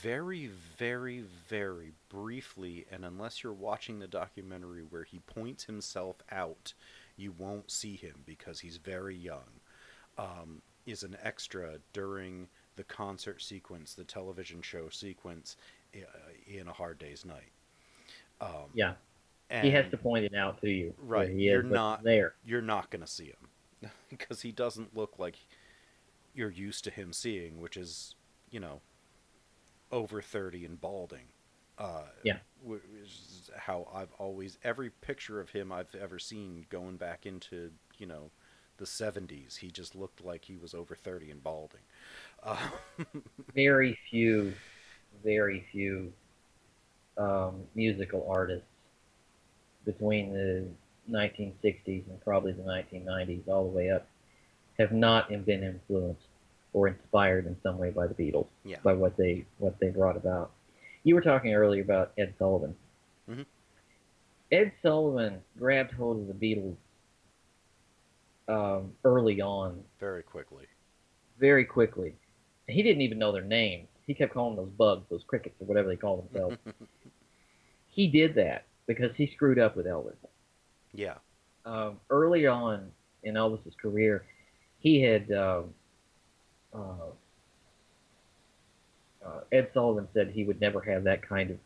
very, very, very briefly, and unless you're watching the documentary where he points himself out, you won't see him because he's very young, is an extra during the concert sequence, the television show sequence in A Hard Day's Night. Yeah, he has to point it out to you. Right, You're not going to see him because he doesn't look like you're used to him seeing, which is, you know, over 30 and balding. Yeah, which is how I've always every picture of him I've ever seen going back into, you know, the 70s. He just looked like he was over 30 and balding. Very few. Musical artists between the 1960s and probably the 1990s all the way up have not been influenced or inspired in some way by the Beatles, by what they brought about. You were talking earlier about Ed Sullivan. Mm-hmm. Ed Sullivan grabbed hold of the Beatles early on. Very quickly. He didn't even know their names. He kept calling those bugs, those crickets, or whatever they call themselves. He did that because he screwed up with Elvis. Yeah. Early on in Elvis's career, he had Ed Sullivan said he would never have that kind of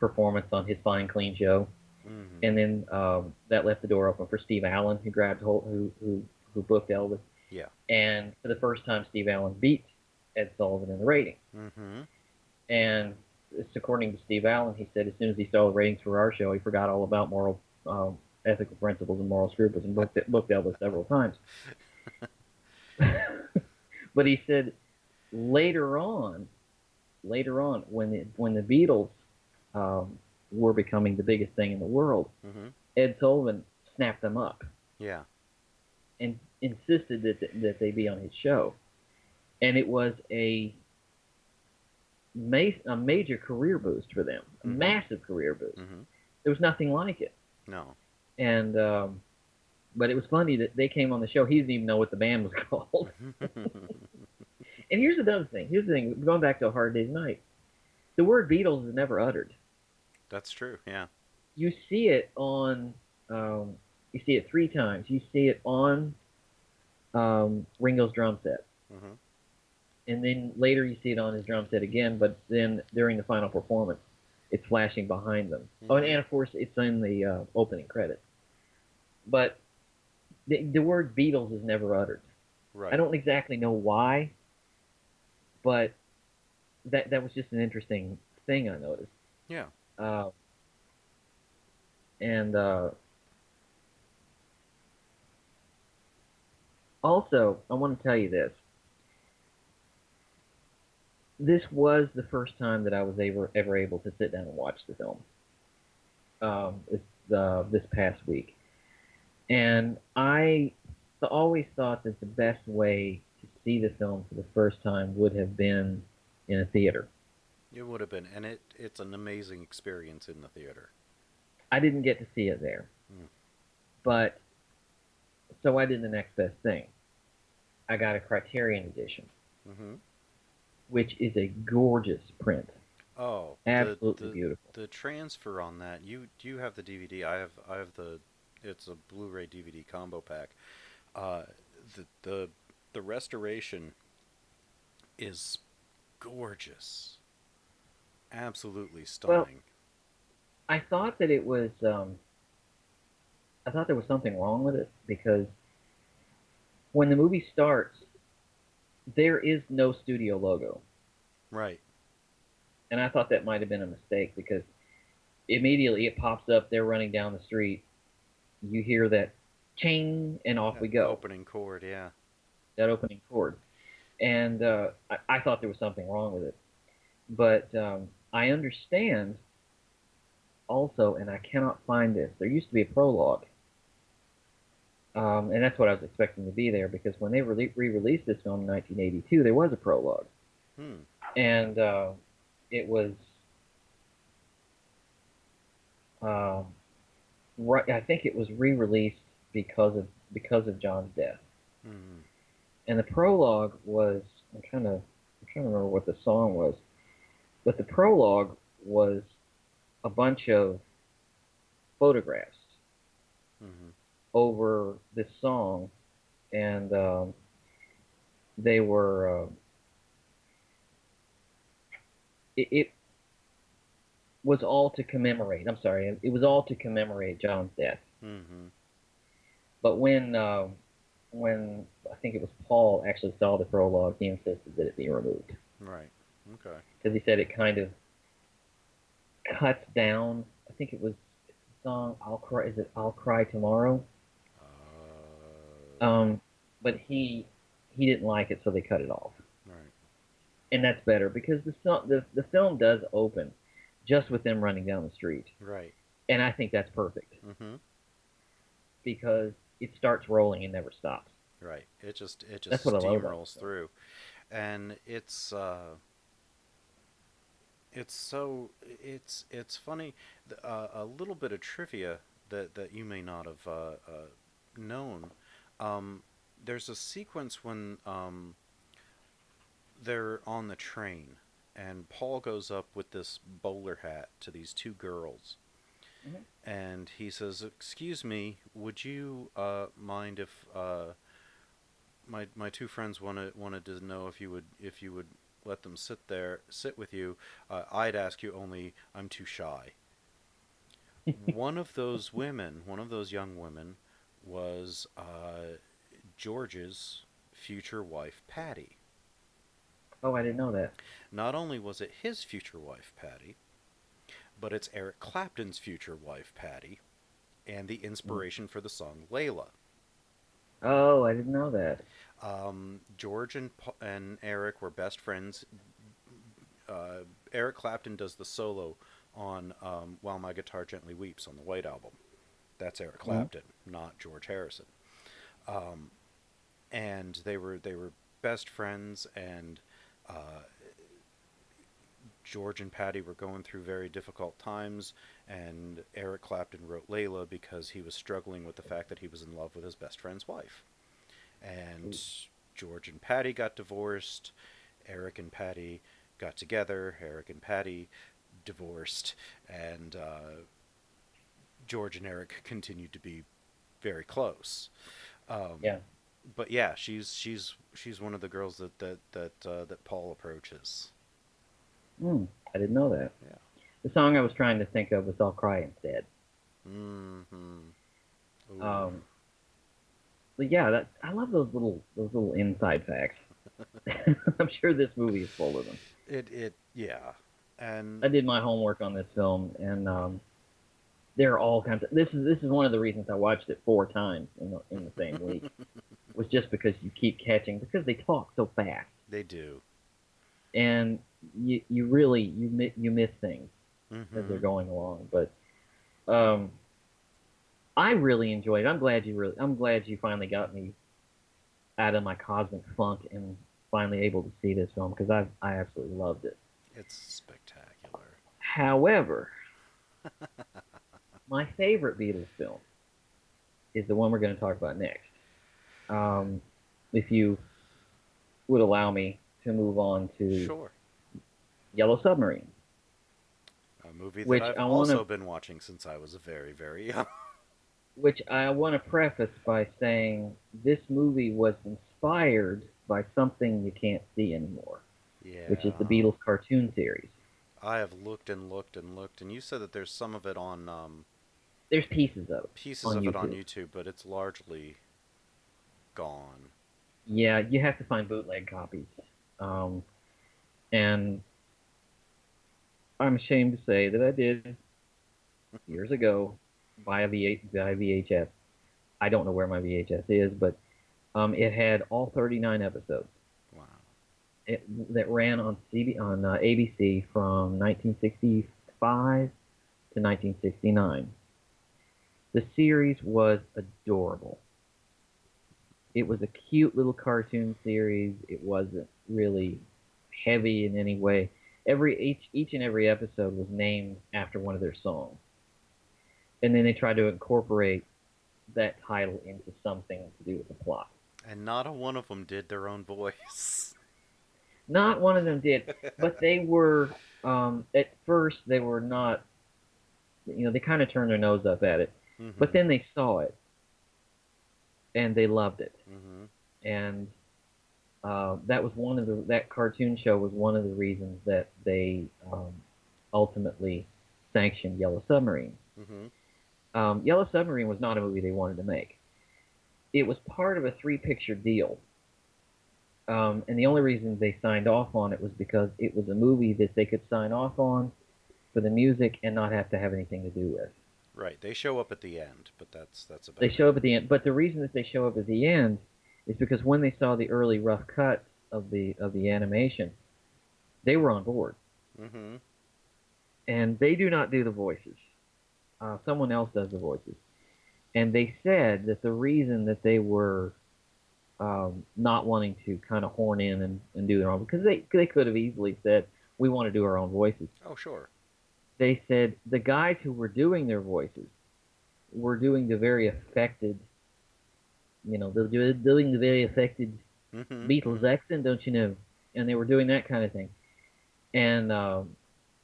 performance on his Fine Clean Show. Mm-hmm. and then that left the door open for Steve Allen, who grabbed hold, who booked Elvis. Yeah. And for the first time, Steve Allen beat Ed Sullivan in the ratings. Mm-hmm. And it's according to Steve Allen, he said as soon as he saw the ratings for our show, he forgot all about moral, ethical principles and moral scruples and booked Elvis several times. But he said later on, when the Beatles were becoming the biggest thing in the world, mm-hmm. Ed Sullivan snapped them up. Yeah. And insisted that they be on his show. And it was a major career boost for them, a mm-hmm. massive career boost. Mm-hmm. There was nothing like it. No. And but it was funny that they came on the show. He didn't even know what the band was called. And here's another thing. Here's the thing. Going back to A Hard Day's Night, the word Beatles is never uttered. That's true. Yeah. You see it on. You see it three times. You see it on Ringo's drum set. Mm-hmm. And then later you see it on his drum set again, but then during the final performance, it's flashing behind them. Mm-hmm. Oh, and of course, it's in the opening credits. But the word Beatles is never uttered. Right. I don't exactly know why, but that was just an interesting thing I noticed. Yeah. Also, I want to tell you this. This was the first time that I was ever able to sit down and watch the film. This past week. And I always thought that the best way to see the film for the first time would have been in a theater. It would have been. And it's an amazing experience in the theater. I didn't get to see it there. Mm. But... so I did the next best thing. I got a Criterion edition, mm-hmm. which is a gorgeous print. Oh, absolutely beautiful. The transfer on that, you have the DVD. I have it's a Blu-ray DVD combo pack. The restoration is gorgeous, absolutely stunning. Well, I thought that it was. I thought there was something wrong with it because when the movie starts, there is no studio logo. Right. And I thought that might have been a mistake because immediately it pops up, they're running down the street, you hear that ching, and off we go. Opening chord, yeah. That opening chord. And I thought there was something wrong with it. But I understand also, and I cannot find this, there used to be a prologue. And that's what I was expecting to be there, because when they re-released this film in 1982, there was a prologue. Hmm. And it was, right, I think it was re-released because of John's death. Hmm. And the prologue was, I'm trying to remember what the song was, but the prologue was a bunch of photographs mm-hmm. over this song, and they were it was all to commemorate. I'm sorry, it was all to commemorate John's death. Mm-hmm. But when I think it was Paul actually saw the prologue, he insisted that it be removed. Right. Okay. Because he said it kind of cuts down. I think it was the song "I'll Cry." Is it "I'll Cry Tomorrow"? But he didn't like it, so they cut it off. Right. And that's better because the film does open just with them running down the street. Right. And I think that's perfect mm-hmm. because it starts rolling and never stops. Right. It just steamrolls through, and it's. It's funny, a little bit of trivia that you may not have known. There's a sequence when they're on the train, and Paul goes up with this bowler hat to these two girls, mm-hmm. and he says, "Excuse me, would you mind if my two friends wanted to know if you would." Let them sit with you. I'd ask you, only I'm too shy." One of those women, one of those young women, was George's future wife, Patty. Oh, I didn't know that. Not only was it his future wife, Patty, but it's Eric Clapton's future wife, Patty, and the inspiration for the song Layla. Oh, I didn't know that. George and Eric were best friends. Eric Clapton does the solo on While My Guitar Gently Weeps on the White Album. That's Eric Clapton, not George Harrison. And they were best friends, and George and Patty were going through very difficult times, and Eric Clapton wrote Layla because he was struggling with the fact that he was in love with his best friend's wife. And George and Patty got divorced, Eric and Patty got together, Eric and Patty divorced, and George and Eric continued to be very close. Yeah. But yeah, she's one of the girls that Paul approaches. I didn't know that. Yeah. The song I was trying to think of was "I'll Cry Instead." Mm-hmm. But yeah, I love those little inside facts. I'm sure this movie is full of them. It yeah. And I did my homework on this film, and there are all kinds of this is one of the reasons I watched it 4 times in the same week. Was just because you keep catching, because they talk so fast. They do. And you really miss things as they're going along, but I really enjoyed it. I'm glad you finally got me out of my cosmic funk and finally able to see this film, because I absolutely loved it. It's spectacular. However, my favorite Beatles film is the one we're going to talk about next. If you would allow me to move on to Yellow Submarine. A movie that I've also been watching since I was very, very young. Which I want to preface by saying this movie was inspired by something you can't see anymore. Yeah. Which is the Beatles cartoon series. I have looked and looked and looked, and you said that there's some of it on... there's pieces of it. Pieces of it on YouTube, but it's largely gone. Yeah, you have to find bootleg copies. And I'm ashamed to say that I did, years ago, buy VHS. I don't know where my VHS is, but it had all 39 episodes. Wow. That ran on ABC from 1965 to 1969. The series was adorable. It was a cute little cartoon series. It wasn't really heavy in any way. Each and every episode was named after one of their songs. And then they tried to incorporate that title into something to do with the plot. And not a one of them did their own voice. Not one of them did, but they were, at first, they were not, they kind of turned their nose up at it. Mm-hmm. But then they saw it, and they loved it. Mm-hmm. And that cartoon show was one of the reasons that they ultimately sanctioned Yellow Submarine. Mm-hmm. Yellow Submarine was not a movie they wanted to make. It was part of a 3-picture deal. And the only reason they signed off on it was because it was a movie that they could sign off on for the music and not have to have anything to do with. Right. They show up at the end, but that's about it. They show up at the end. But the reason that they show up at the end is because when they saw the early rough cut of the animation, they were on board. Mm-hmm. And they do not do the voices. Someone else does the voices. And they said that the reason that they were not wanting to kind of horn in and do their own, because they could have easily said, we want to do our own voices. Oh, sure. They said the guys who were doing their voices were doing the very affected, mm-hmm. Beatles accent, don't you know? And they were doing that kind of thing. And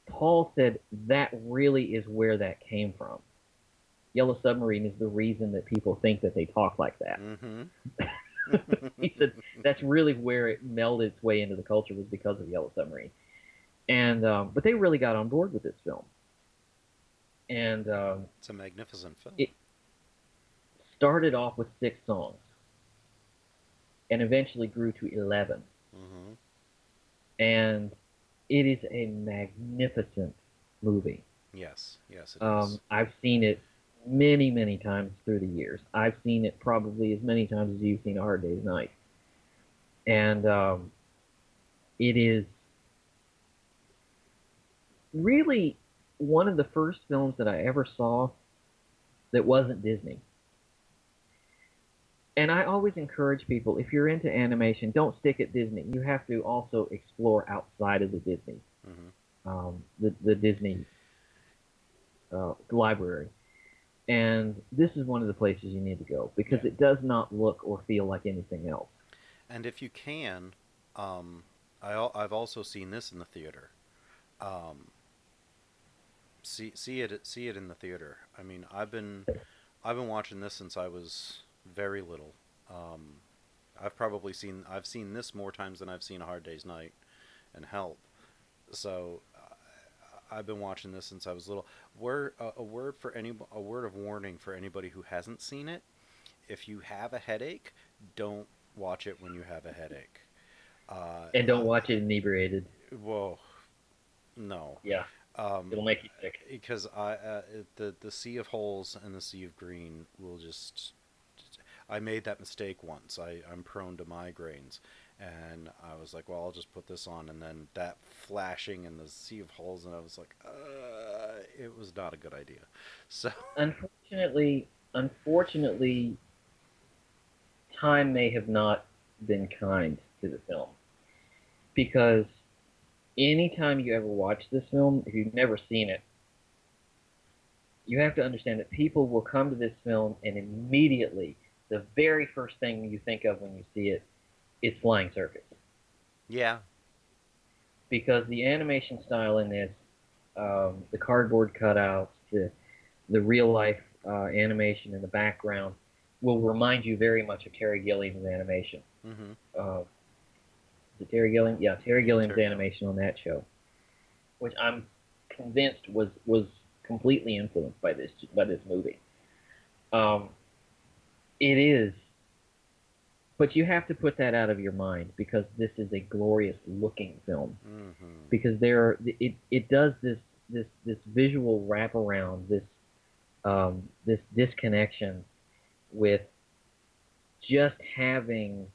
Paul said that really is where that came from. Yellow Submarine is the reason that people think that they talk like that. Mm-hmm. He said that's really where it melded its way into the culture, was because of Yellow Submarine. And but they really got on board with this film. And it's a magnificent film. It started off with 6 songs and eventually grew to 11. Mm-hmm. And it is a magnificent movie. Yes, yes, it is. I've seen it many, many times through the years. I've seen it probably as many times as you've seen A Hard Day's Night. And it is really one of the first films that I ever saw that wasn't Disney. And I always encourage people, if you're into animation, don't stick at Disney. You have to also explore outside of the Disney, mm-hmm. The Disney library. And this is one of the places you need to go, because it does not look or feel like anything else. And if you can, I've also seen this in the theater. See it in the theater. I mean, I've been watching this since I was very little. I've seen this more times than I've seen A Hard Day's Night and Help. So I've been watching this since I was little. A word of warning for anybody who hasn't seen it. If you have a headache, don't watch it when you have a headache. And don't watch it inebriated. Whoa. No. Yeah. It'll make you sick. Because the sea of holes and the sea of green will just... I made that mistake once. I'm prone to migraines. And I was like, well, I'll just put this on. And then that flashing and the sea of holes, and I was like, it was not a good idea. So Unfortunately, time may have not been kind to the film. Because anytime you ever watch this film, if you've never seen it, you have to understand that people will come to this film and immediately, the very first thing you think of when you see it, is Flying Circus. Yeah. Because the animation style in this, the cardboard cutouts, the real-life animation in the background, will remind you very much of Terry Gilliam's animation. Mm-hmm. Is it Terry Gilliam? Yeah, Terry Gilliam's animation on that show, which I'm convinced was completely influenced by this movie. It is, but you have to put that out of your mind, because this is a glorious looking film. Mm-hmm. Because it does this visual wraparound, this disconnection with just having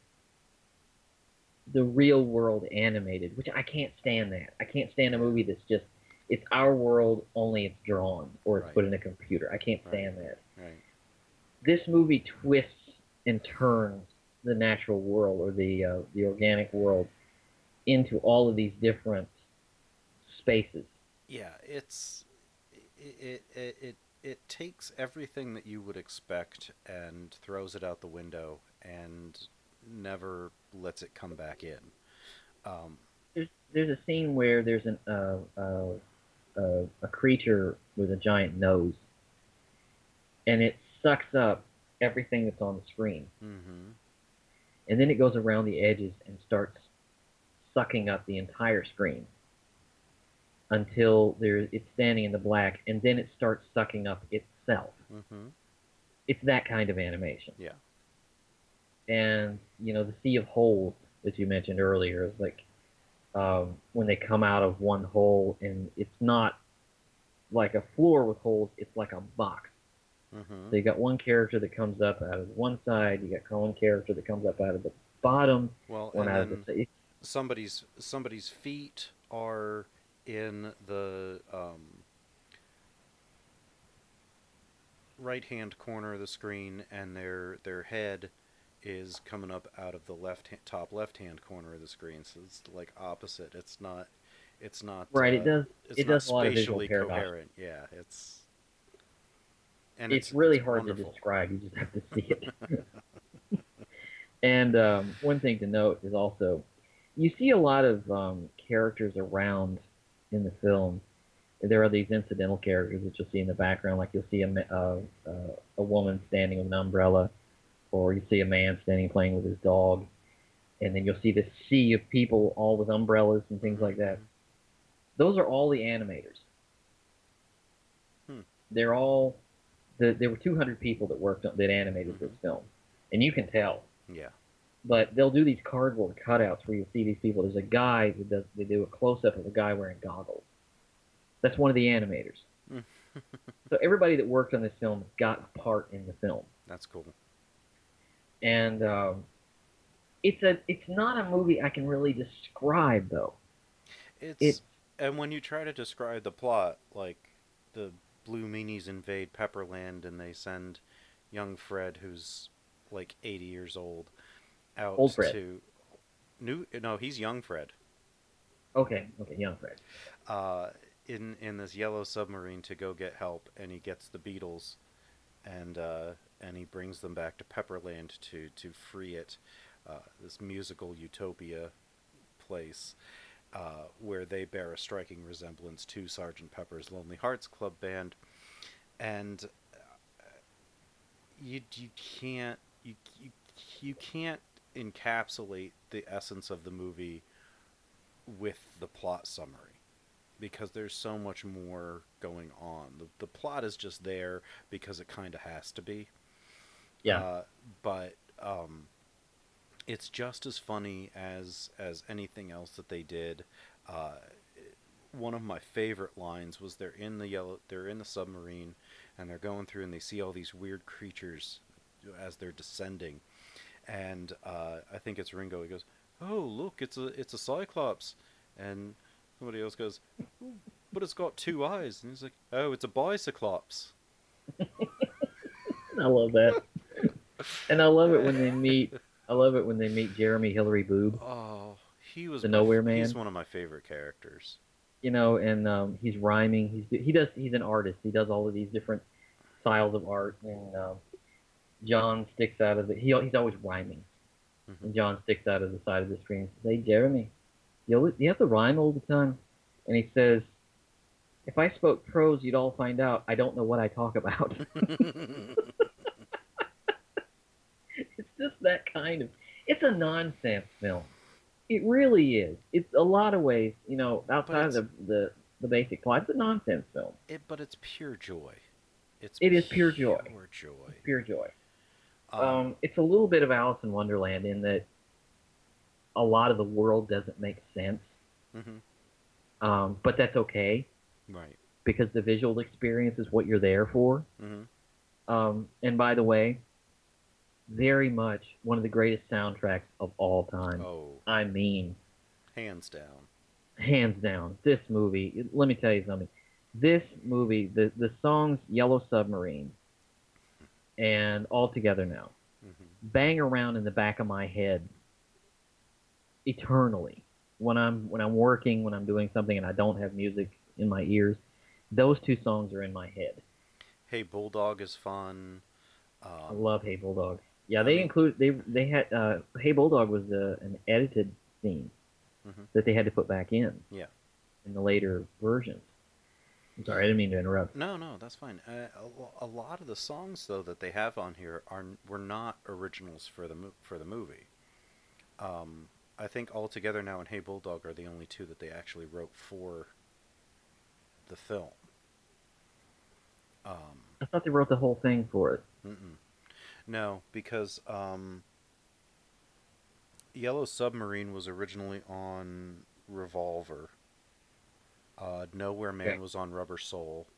the real world animated, which I can't stand that. I can't stand a movie that's just, it's our world, only it's drawn, or it's put in a computer. I can't stand that. Right. This movie twists and turns the natural world, or the organic world, into all of these different spaces. Yeah, it takes everything that you would expect and throws it out the window and never lets it come back in. There's a scene where there's a creature with a giant nose, and it sucks up everything that's on the screen. Mm-hmm. And then it goes around the edges and starts sucking up the entire screen until it's standing in the black, and then it starts sucking up itself. Mm-hmm. It's that kind of animation. Yeah. And, the sea of holes that you mentioned earlier is like when they come out of one hole, and it's not like a floor with holes, it's like a box. Mm-hmm. So you got one character that comes up out of one side, you got one character that comes up out of the bottom. Well, one out of the somebody's feet are in the right-hand corner of the screen, and their head is coming up out of the top left-hand corner of the screen. So it's like opposite. It's not right. It does a lot of visual coherent. Yeah, it's. And it's really hard wonderful. To describe. You just have to see it. And one thing to note is also, you see a lot of characters around in the film. There are these incidental characters that you'll see in the background. Like you'll see a woman standing with an umbrella, or you see a man standing playing with his dog. And then you'll see this sea of people all with umbrellas and things like that. Those are all the animators. they're all there were 200 people that worked on, that animated this film, and you can tell. Yeah. But they'll do these cardboard cutouts where you'll see these people. There's a guy that does. They do a close-up of a guy wearing goggles. That's one of the animators. So everybody that worked on this film got a part in the film. That's cool. And it's not a movie I can really describe, though. And when you try to describe the plot, like the Blue Meanies invade Pepperland and they send young Fred, who's like 80 years old, out to new. No, he's young Fred. Okay, young Fred. In this yellow submarine to go get help, and he gets the Beatles, and he brings them back to Pepperland to free it, this musical utopia place, where they bear a striking resemblance to Sgt. Pepper's Lonely Hearts Club Band, and you can't encapsulate the essence of the movie with the plot summary, because there's so much more going on. The plot is just there because it kind of has to be. Yeah. But it's just as funny as anything else that they did. One of my favorite lines was they're in the submarine, and they're going through and they see all these weird creatures as they're descending. And I think it's Ringo. He goes, "Oh, look, it's a cyclops." And somebody else goes, "But it's got two eyes." And he's like, "Oh, it's a bicyclops." I love that. And I love it when they meet. I love it when they meet Jeremy Hillary Boob. Oh, he was the Nowhere Man. He's one of my favorite characters. You know, and he's rhyming. He's an artist. He does all of these different styles of art, and John sticks out of the... He's always rhyming. Mm-hmm. And John sticks out of the side of the screen and says, "Hey, Jeremy, you have to rhyme all the time." And he says, "If I spoke prose, you'd all find out I don't know what I talk about." It's just that kind of... It's a nonsense film. It really is. It's a lot of ways, you know, outside of the basic plot. It's a nonsense film. But it's pure joy. It is pure joy. It's pure joy. It's a little bit of Alice in Wonderland in that a lot of the world doesn't make sense. Mm-hmm. But that's okay. Right. Because the visual experience is what you're there for. Mm-hmm. And by the way, very much one of the greatest soundtracks of all time. Oh. I mean, hands down. Hands down. This movie, let me tell you something. This movie, the songs "Yellow Submarine" and "All Together Now" mm-hmm. bang around in the back of my head eternally. When I'm working, when I'm doing something and I don't have music in my ears, those two songs are in my head. "Hey Bulldog" is fun. I love "Hey Bulldog." Yeah, they had "Hey Bulldog" was an edited scene mm-hmm. that they had to put back in. Yeah, in the later versions. I'm sorry, I didn't mean to interrupt. No, that's fine. A lot of the songs, though, that they have on here were not originals for the movie. I think "All Together Now" and "Hey Bulldog" are the only two that they actually wrote for the film. I thought they wrote the whole thing for it. Mm-mm. No, because "Yellow Submarine" was originally on Revolver. "Nowhere Man" okay. was on Rubber Soul.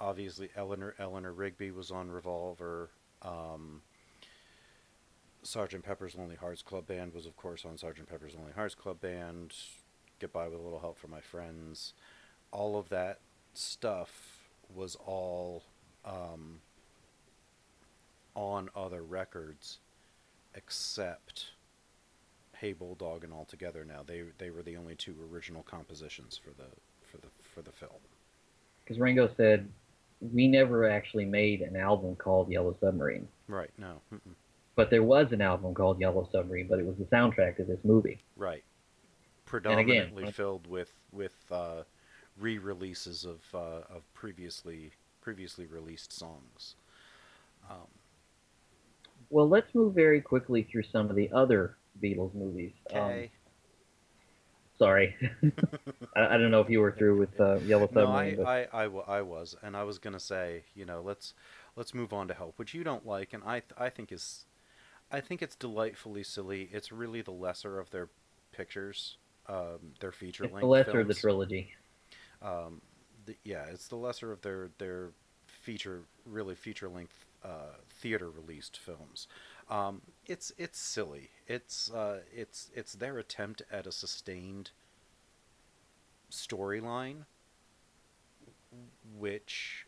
Obviously, Eleanor Rigby was on Revolver. "Sgt. Pepper's Lonely Hearts Club Band" was, of course, on "Sgt. Pepper's Lonely Hearts Club Band." "Get By With a Little Help From My Friends." All of that stuff was all on other records, except "Hey Bulldog" and "All Together Now." They were the only two original compositions for the film. Because Ringo said, "We never actually made an album called Yellow Submarine." Right. No. Mm-mm. But there was an album called Yellow Submarine, but it was the soundtrack to this movie. Right. Predominantly again, filled with re-releases of previously released songs. Well, let's move very quickly through some of the other Beatles movies. Okay. Sorry. I don't know if you were through with Yellow Submarine. No, I was, and I was going to say, you know, let's move on to Help, which you don't like, and I think it's delightfully silly. It's really the lesser of their pictures, their feature-length films. The lesser films. Of the trilogy. Yeah, it's the lesser of their feature-length theater-released films. It's silly. It's their attempt at a sustained storyline, which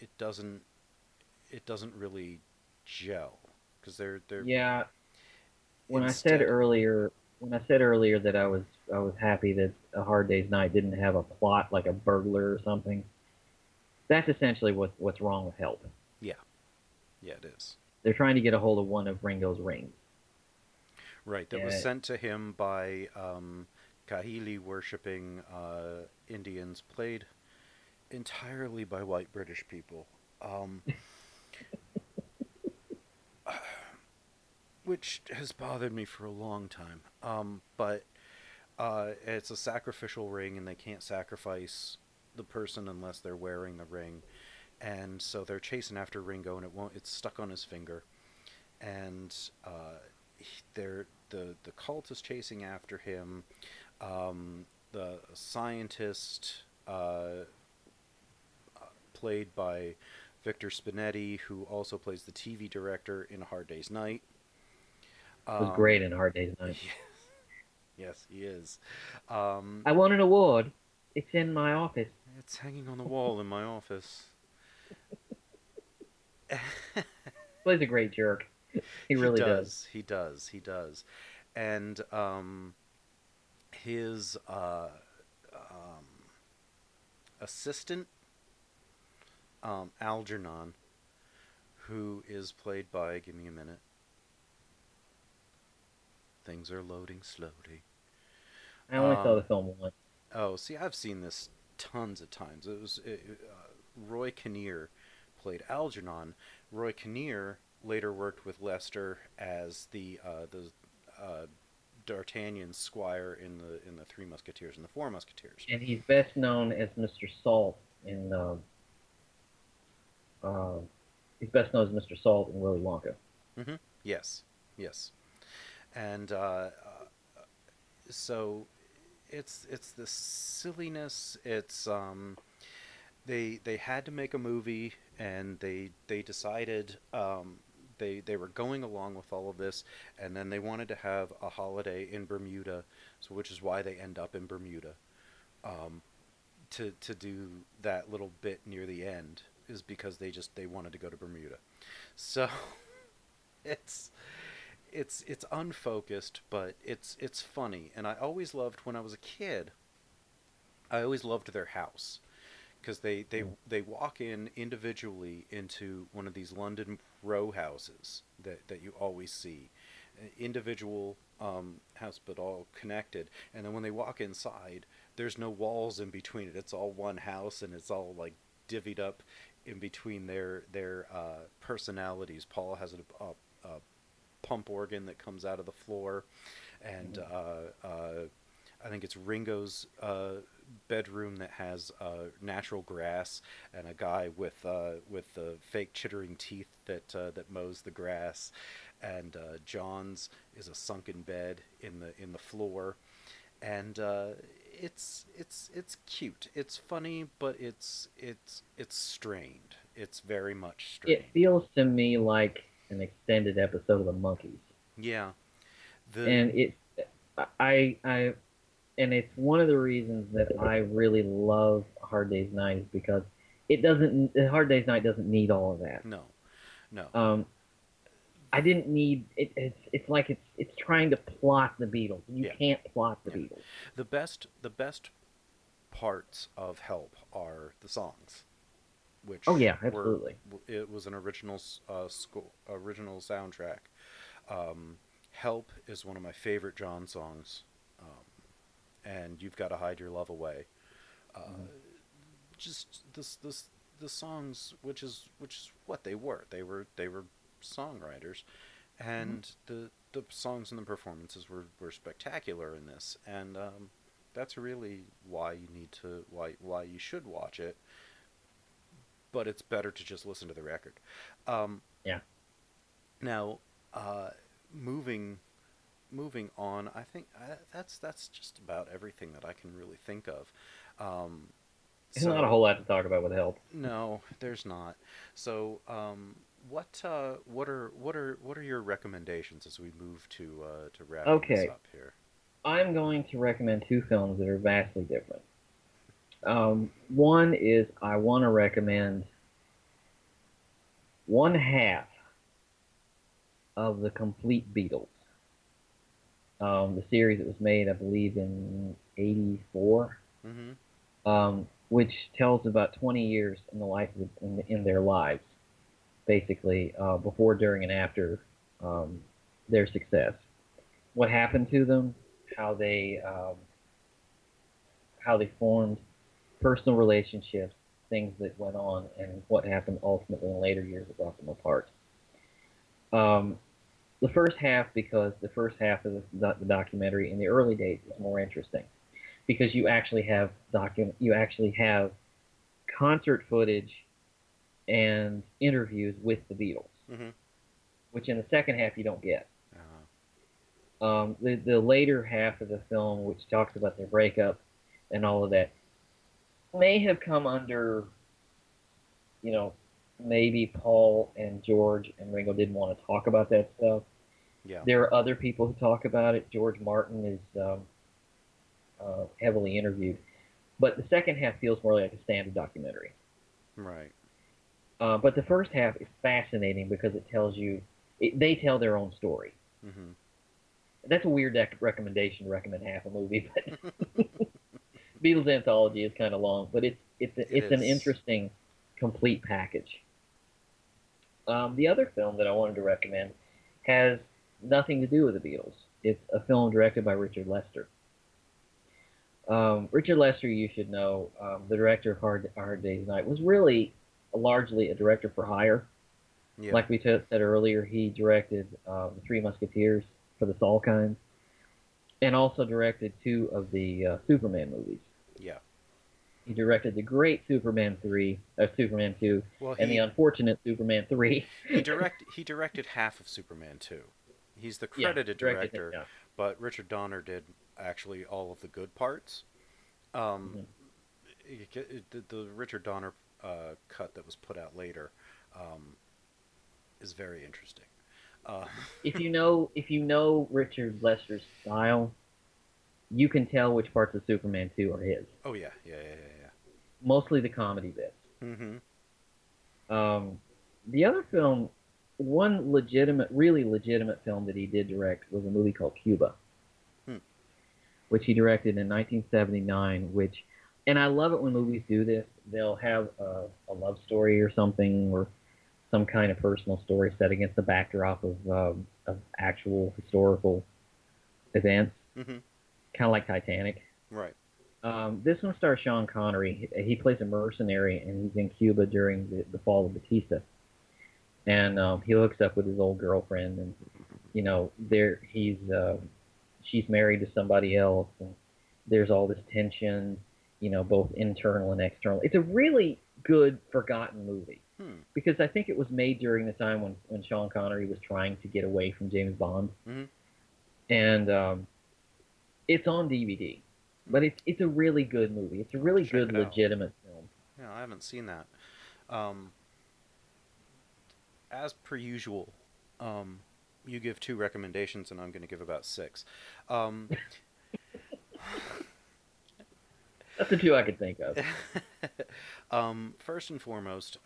it doesn't really gel, because they're yeah. When I said earlier that I was happy that A Hard Day's Night didn't have a plot like a burglar or something, that's essentially what's wrong with Help. Yeah, yeah, it is. They're trying to get a hold of one of Ringo's rings. Right, that was sent to him by Kahili-worshipping Indians, played entirely by white British people. Which has bothered me for a long time. But it's a sacrificial ring, and they can't sacrifice the person unless they're wearing the ring. And so they're chasing after Ringo, and it's stuck on his finger. And the cult is chasing after him. The scientist, played by Victor Spinetti, who also plays the TV director in A Hard Day's Night. Was great in A Hard Day's Night. Yes, he is. I won an award. It's in my office. It's hanging on the wall in my office. Plays a great jerk. He really does. He does. And his assistant, Algernon, who is played by, give me a minute. Things are loading slowly. I only saw the film once. Oh, see, I've seen this tons of times. It was Roy Kinnear played Algernon. Roy Kinnear later worked with Lester as the D'Artagnan squire in the Three Musketeers and the Four Musketeers. And he's best known as Mr. Salt in Willy Wonka. Mm-hmm. Yes. Yes. And so it's the silliness. It's they had to make a movie, and they decided they were going along with all of this, and then they wanted to have a holiday in Bermuda, so which is why they end up in Bermuda, to do that little bit near the end, is because they wanted to go to Bermuda. So it's unfocused, but it's funny. And I always loved, when I was a kid, I always loved their house, because they walk in individually into one of these London row houses that you always see, individual house, but all connected. And then when they walk inside, there's no walls in between it. It's all one house, and it's all like divvied up in between their personalities. Paul has a pump organ that comes out of the floor, and I think it's Ringo's bedroom that has natural grass, and a guy with the fake chittering teeth that mows the grass, and John's is a sunken bed in the floor, and it's cute, it's funny, but it's strained. It's very much strained. It feels to me like an extended episode of The Monkees. Yeah. And it's one of the reasons that I really love Hard Day's Night, is because Hard Day's Night doesn't need all of that. No. I didn't need it. It's like it's trying to plot the Beatles. You can't plot the Beatles. The best parts of Help are the songs. Which absolutely. It was an original original soundtrack. Help is one of my favorite John songs, and You've Got to Hide Your Love Away. Just the songs, which is what they were. They were songwriters, and the songs and the performances were spectacular in this. And that's really why you need to, why you should watch it. But it's better to just listen to the record. Yeah. Now, moving on, I think that's just about everything that I can really think of. There's not a whole lot to talk about with help. No, there's not. So, what are your recommendations as we move to wrap this up here? I'm going to recommend two films that are vastly different. One is I want to recommend one half of The Complete Beatles, the series that was made, I believe, in '84, which tells about 20 years in the life of, in their lives, basically before, during, and after their success. What happened to them? How they formed personal relationships, things that went on, and what happened ultimately in later years that brought them apart. The first half, because the first half of the documentary in the early days is more interesting, because you actually have concert footage and interviews with the Beatles, which in the second half you don't get. The later half of the film, which talks about their breakup and all of that, may have come under, you know, maybe Paul and George and Ringo didn't want to talk about that stuff. Yeah. There are other people who talk about it. George Martin is heavily interviewed. But the second half feels more like a standard documentary. Right. But the first half is fascinating because it tells you, they tell their own story. That's a weird recommendation to recommend half a movie, but Beatles Anthology is kind of long, but it's an interesting complete package. The other film that I wanted to recommend has nothing to do with the Beatles. It's a film directed by Richard Lester. Richard Lester, you should know, the director of Hard Day's Night, was really largely a director for hire. Yeah. Like we said earlier, he directed The Three Musketeers, for the Salkinds, and also directed two of the Superman movies. Yeah, he directed the great Superman 2, well, and the unfortunate Superman 3. He directed half of Superman 2. He's the credited director, but Richard Donner did actually all of the good parts. The Richard Donner cut that was put out later is very interesting. If you know Richard Lester's style, you can tell which parts of Superman 2 are his. Oh yeah. Mostly the comedy bits. The other film, one really legitimate film that he did direct was a movie called Cuba, which he directed in 1979. And I love it when movies do this. They'll have a love story or something, or some kind of personal story set against the backdrop of actual historical events, kind of like Titanic. Right. This one stars Sean Connery. He plays a mercenary, and he's in Cuba during the fall of Batista. And he hooks up with his old girlfriend, and you know, she's married to somebody else, and there's all this tension, you know, both internal and external. It's a really good forgotten movie. Because I think it was made during the time when Sean Connery was trying to get away from James Bond. And it's on DVD. But it's a really good movie. It's a really good, legitimate film. Yeah, I haven't seen that. As per usual, you give two recommendations, and I'm going to give about six. That's the two I could think of. First and foremost,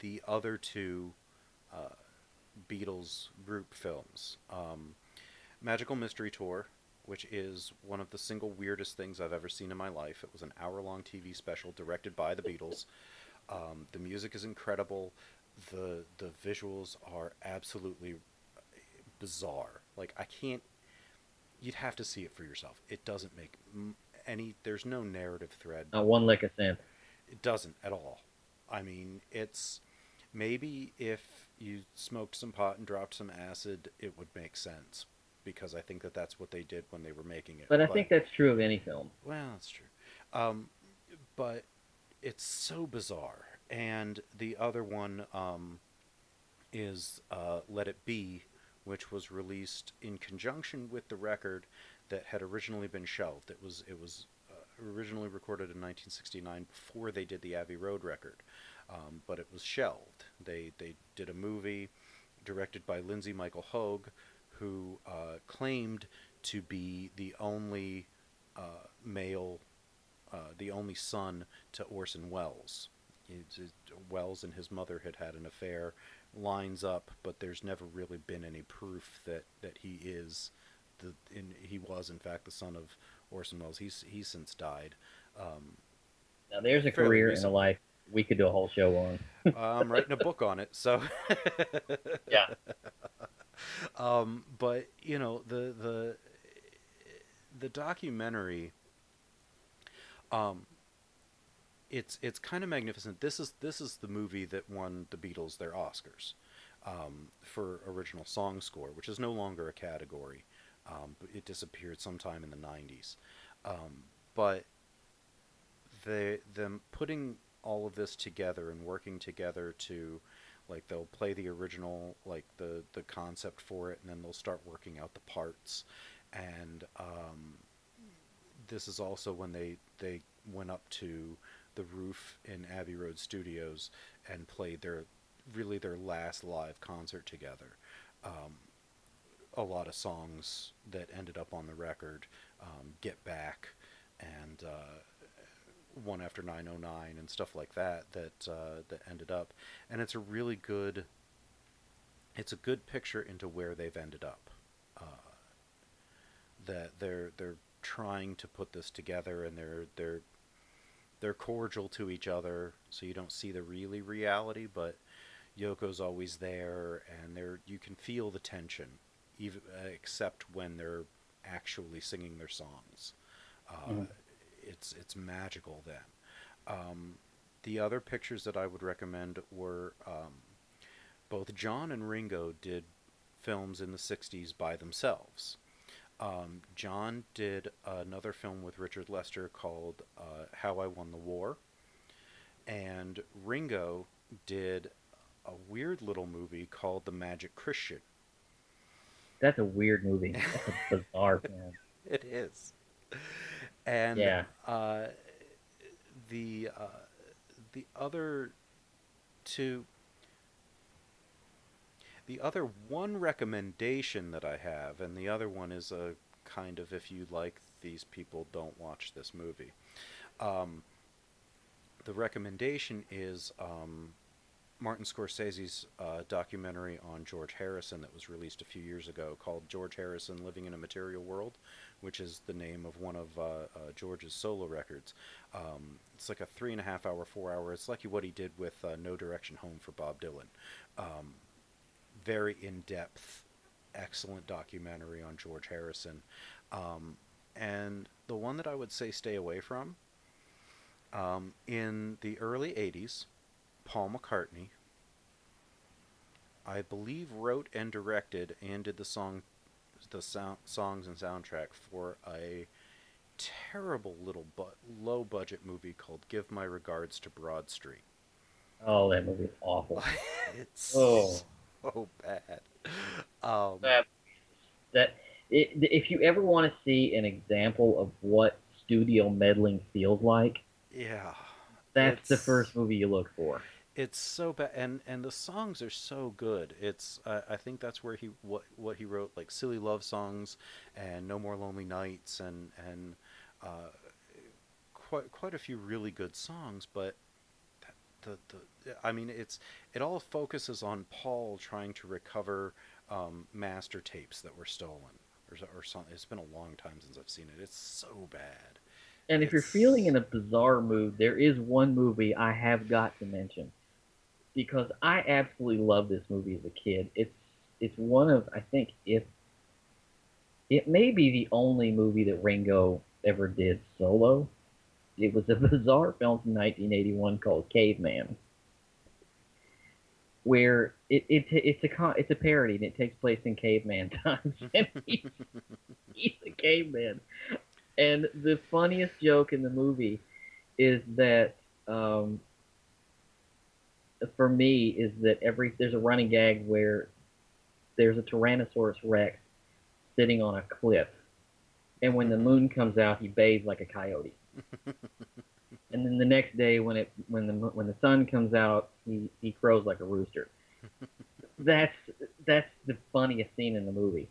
the other two Beatles group films. Magical Mystery Tour, which is one of the single weirdest things I've ever seen in my life. It was an hour-long TV special directed by the Beatles. The music is incredible. The visuals are absolutely bizarre. Like, I can't... You'd have to see it for yourself. It doesn't make... there's no narrative thread. Not one lick of sense. It doesn't at all. I mean, it's maybe if you smoked some pot and dropped some acid, it would make sense. because I think that that's what they did when they were making it. But I think that's true of any film. Well, that's true. But it's so bizarre. And the other one is Let It Be, which was released in conjunction with the record that had originally been shelved. It was originally recorded in 1969 before they did the Abbey Road record, but it was shelved. They did a movie directed by Lindsay Michael Hogue, who claimed to be the only the only son to Orson Welles. Welles and his mother had an affair, lines up, but there's never really been any proof that he is he was in fact the son of Orson Welles. He's since died. Now there's a career and a life we could do a whole show on. I'm writing a book on it, so yeah. But you know, the documentary, it's kind of magnificent. This is the movie that won the Beatles their Oscars for original song score, which is no longer a category. It disappeared sometime in the 90s. But them putting all of this together and working together to, like, they'll play the original, like, the concept for it, and then they'll start working out the parts. And this is also when they went up to the roof in Abbey Road Studios and played their last live concert together. A lot of songs that ended up on the record, Get Back and One After 909 and stuff like that ended up, and it's a good picture into where they've ended up, that they're trying to put this together, and they're cordial to each other, so you don't see the reality, but Yoko's always there, and you can feel the tension, even except when they're actually singing their songs. It's magical then. The other pictures that I would recommend were both John and Ringo did films in the 60s by themselves. John did another film with Richard Lester called How I Won the War, and Ringo did a weird little movie called The Magic Christian. That's a weird movie. That's a bizarre film. It is. And yeah. The other one recommendation that I have, and the other one is a kind of, if you like these people, don't watch this movie. The recommendation is Martin Scorsese's documentary on George Harrison that was released a few years ago called George Harrison Living in a Material World, which is the name of one of George's solo records. It's like a 3.5 hour, 4 hour. It's like what he did with No Direction Home for Bob Dylan. Very in-depth, excellent documentary on George Harrison. And the one that I would say stay away from, in the early 80s, Paul McCartney, I believe, wrote and directed and did the songs and soundtrack for a terrible little low-budget movie called Give My Regards to Broad Street. Oh, that movie's awful. It's so bad. If you ever want to see an example of what studio meddling feels like, yeah. That's the first movie you look for. It's so bad, and the songs are so good. It's I think that's where what he wrote, like Silly Love Songs and No More Lonely Nights and quite a few really good songs. But it all focuses on Paul trying to recover master tapes that were stolen or something. It's been a long time since I've seen it. It's so bad. And if you're feeling in a bizarre mood, there is one movie I have got to mention, because I absolutely loved this movie as a kid. It's one of, I think, it may be the only movie that Ringo ever did solo. It was a bizarre film from 1981 called Caveman. where it's a parody and it takes place in caveman times, and he's a caveman. And the funniest joke in the movie is that for me is that there's a running gag where there's a Tyrannosaurus Rex sitting on a cliff, and when the moon comes out, he bathes like a coyote. And then the next day, when the sun comes out, he crows like a rooster. That's the funniest scene in the movie.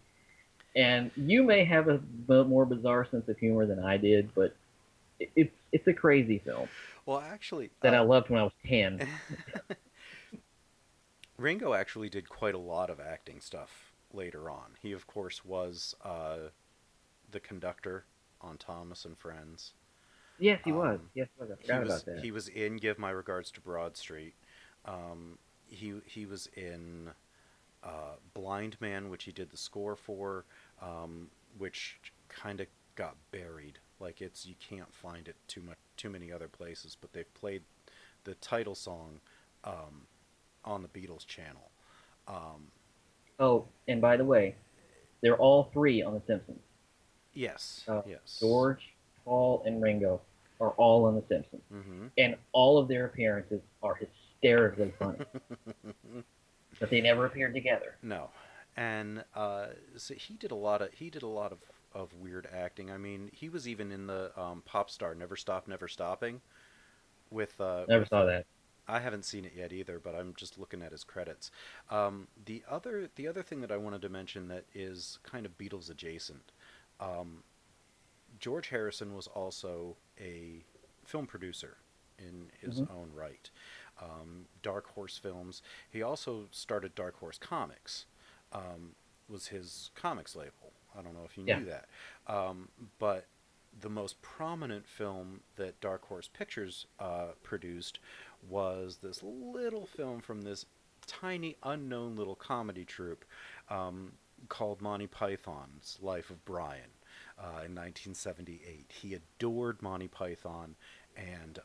And you may have a more bizarre sense of humor than I did, but it's a crazy film. Well, actually, that I loved when I was 10. Ringo actually did quite a lot of acting stuff later on. He, of course, was the conductor on Thomas and Friends. Yes, he was. Yes, I forgot about that. He was in Give My Regards to Broad Street. He was in Blind Man, which he did the score for, which kind of got buried. Like, you can't find it too many other places, but they've played the title song on the Beatles channel. Oh, and by the way, they're all three on The Simpsons. Yes, yes. George, Paul, and Ringo are all on The Simpsons. Mm-hmm. And all of their appearances are hysterically funny. But they never appeared together. No. And so he did a lot of weird acting. I mean, he was even in the pop star Never Stop, Never Stopping. Never saw that. I haven't seen it yet either, but I'm just looking at his credits. The other thing that I wanted to mention that is kind of Beatles adjacent. George Harrison was also a film producer in his own right. Dark Horse Films. He also started Dark Horse Comics, was his comics label. I don't know if you knew that. But the most prominent film that Dark Horse Pictures produced was this little film from this tiny, unknown little comedy troupe called Monty Python's Life of Brian. In 1978, he adored Monty Python, and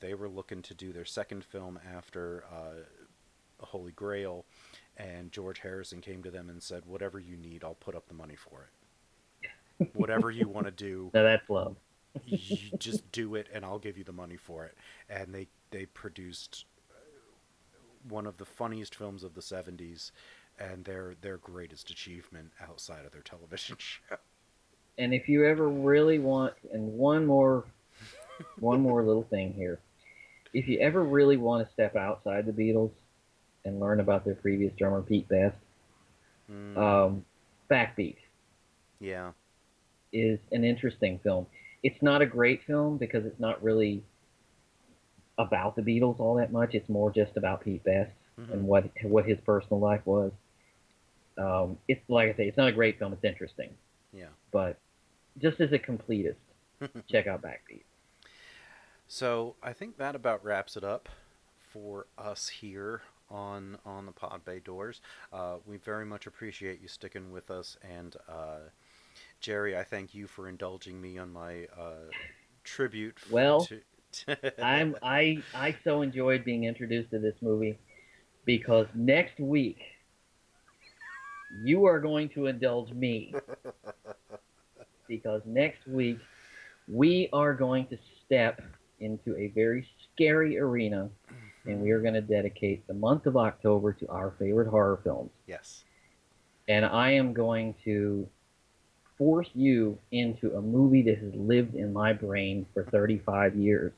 they were looking to do their second film after Holy Grail, and George Harrison came to them and said, "Whatever you need, I'll put up the money for it. Whatever you want to do, now that's love. You just do it, and I'll give you the money for it." And they produced one of the funniest films of the '70s, and their greatest achievement outside of their television show. And if you ever really want, and one more little thing here, if you ever really want to step outside the Beatles and learn about their previous drummer, Pete Best, Backbeat, is an interesting film. It's not a great film because it's not really about the Beatles all that much. It's more just about Pete Best and what his personal life was. It's like I say, it's not a great film. It's interesting. Yeah, but just as a completist, check out Backbeat. So I think that about wraps it up for us here on the Pod Bay Doors. We very much appreciate you sticking with us, and Jerry, I thank you for indulging me on my tribute. I so enjoyed being introduced to this movie, because next week you are going to indulge me, because next week we are going to step into a very scary arena, and we are going to dedicate the month of October to our favorite horror films. Yes. And I am going to force you into a movie that has lived in my brain for 35 years.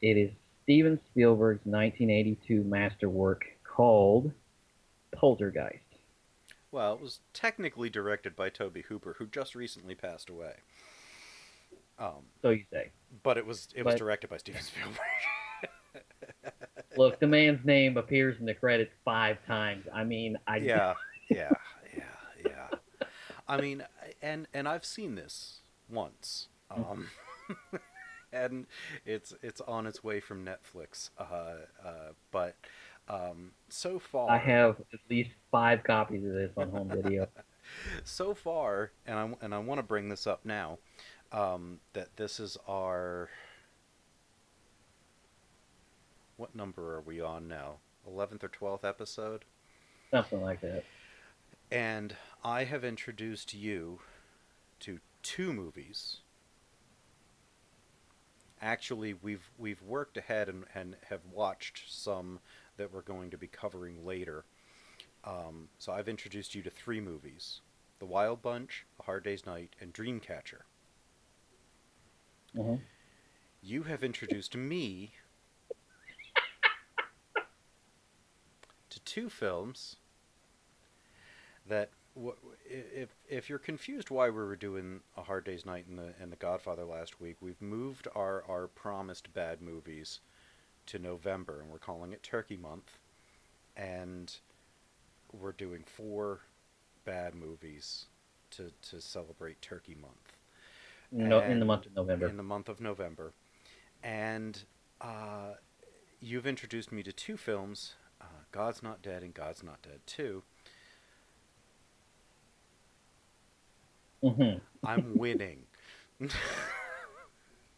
It is Steven Spielberg's 1982 masterwork called Poltergeist. Well, it was technically directed by Tobe Hooper, who just recently passed away. So you say. But it was directed by Steven Spielberg. Look, the man's name appears in the credits 5 times. I mean, yeah. I mean, and I've seen this once. And it's on its way from Netflix. But so far, I have at least 5 copies of this on home video. So far, and I want to bring this up now, that this is our, what number are we on now? 11th or 12th episode. Something like that. And I have introduced you to two movies. Actually, we've worked ahead and have watched some that we're going to be covering later. So I've introduced you to three movies: The Wild Bunch, A Hard Day's Night, and Dreamcatcher. Mm-hmm. You have introduced me to two films that, if you're confused why we were doing A Hard Day's Night and The Godfather last week, we've moved our promised bad movies to November, and we're calling it Turkey Month, and we're doing 4 bad movies to celebrate Turkey Month. No, in the month of November. In the month of November. And you've introduced me to two films, God's Not Dead and God's Not Dead 2. Mm-hmm. I'm winning.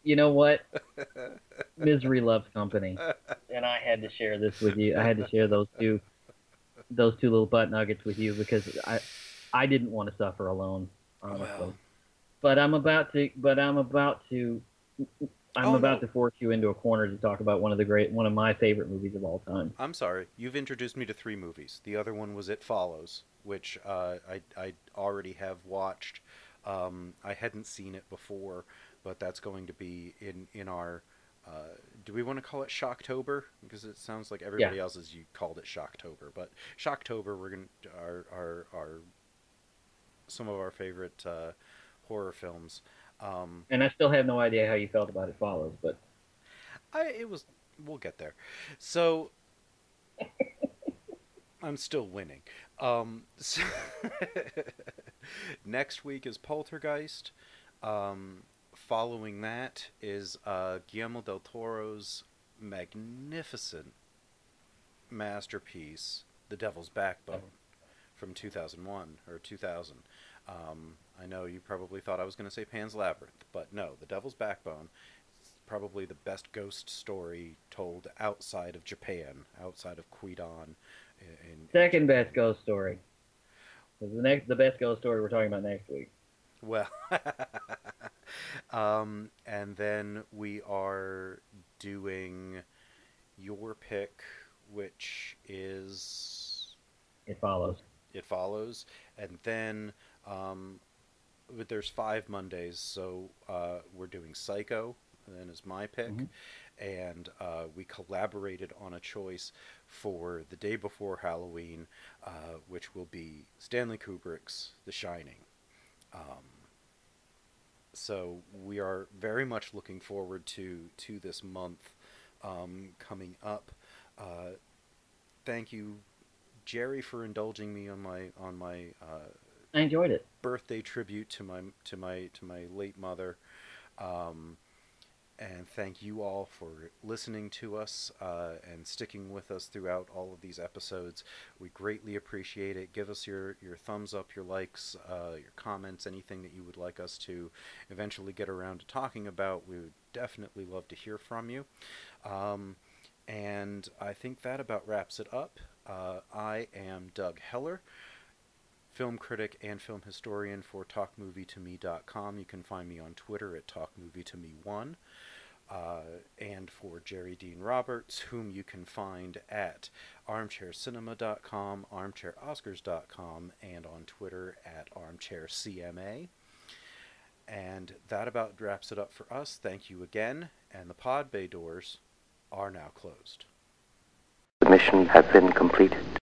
You know what? Misery loves company. And I had to share this with you. I had to share those two little butt nuggets with you, because I didn't want to suffer alone, honestly. Well. But I'm about to force you into a corner to talk about one of my favorite movies of all time. I'm sorry. You've introduced me to 3 movies. The other one was It Follows, which I already have watched. I hadn't seen it before, but that's going to be in our... do we want to call it Shocktober? Because it sounds like everybody else's you called it Shocktober. But Shocktober, we're going to our some of our favorite horror films. And I still have no idea how you felt about It Follows, but we'll get there. So I'm still winning. So next week is Poltergeist. Following that is Guillermo del Toro's magnificent masterpiece, The Devil's Backbone, from 2001 or 2000. I know you probably thought I was going to say Pan's Labyrinth, but no, The Devil's Backbone is probably the best ghost story told outside of Japan, outside of Kuidon. Second best ghost story. The best ghost story we're talking about next week. Well, and then we are doing your pick, which is... It Follows. It Follows, and then... but there's 5 Mondays, so we're doing Psycho, and then is my pick, mm-hmm. and we collaborated on a choice for the day before Halloween, which will be Stanley Kubrick's The Shining. So we are very much looking forward to this month coming up. Thank you, Jerry, for indulging me on my. I enjoyed it. Birthday tribute to my late mother, and thank you all for listening to us and sticking with us throughout all of these episodes. We greatly appreciate it. Give us your thumbs up, your likes, your comments, anything that you would like us to eventually get around to talking about. We would definitely love to hear from you. And I think that about wraps it up. I am Doug Heller, film critic and film historian for TalkMovieToMe.com. You can find me on Twitter at TalkMovieToMe1. And for Jerry Dean Roberts, whom you can find at ArmchairCinema.com, ArmchairOscars.com, and on Twitter at ArmchairCMA. And that about wraps it up for us. Thank you again, and the pod bay doors are now closed. The mission has been completed.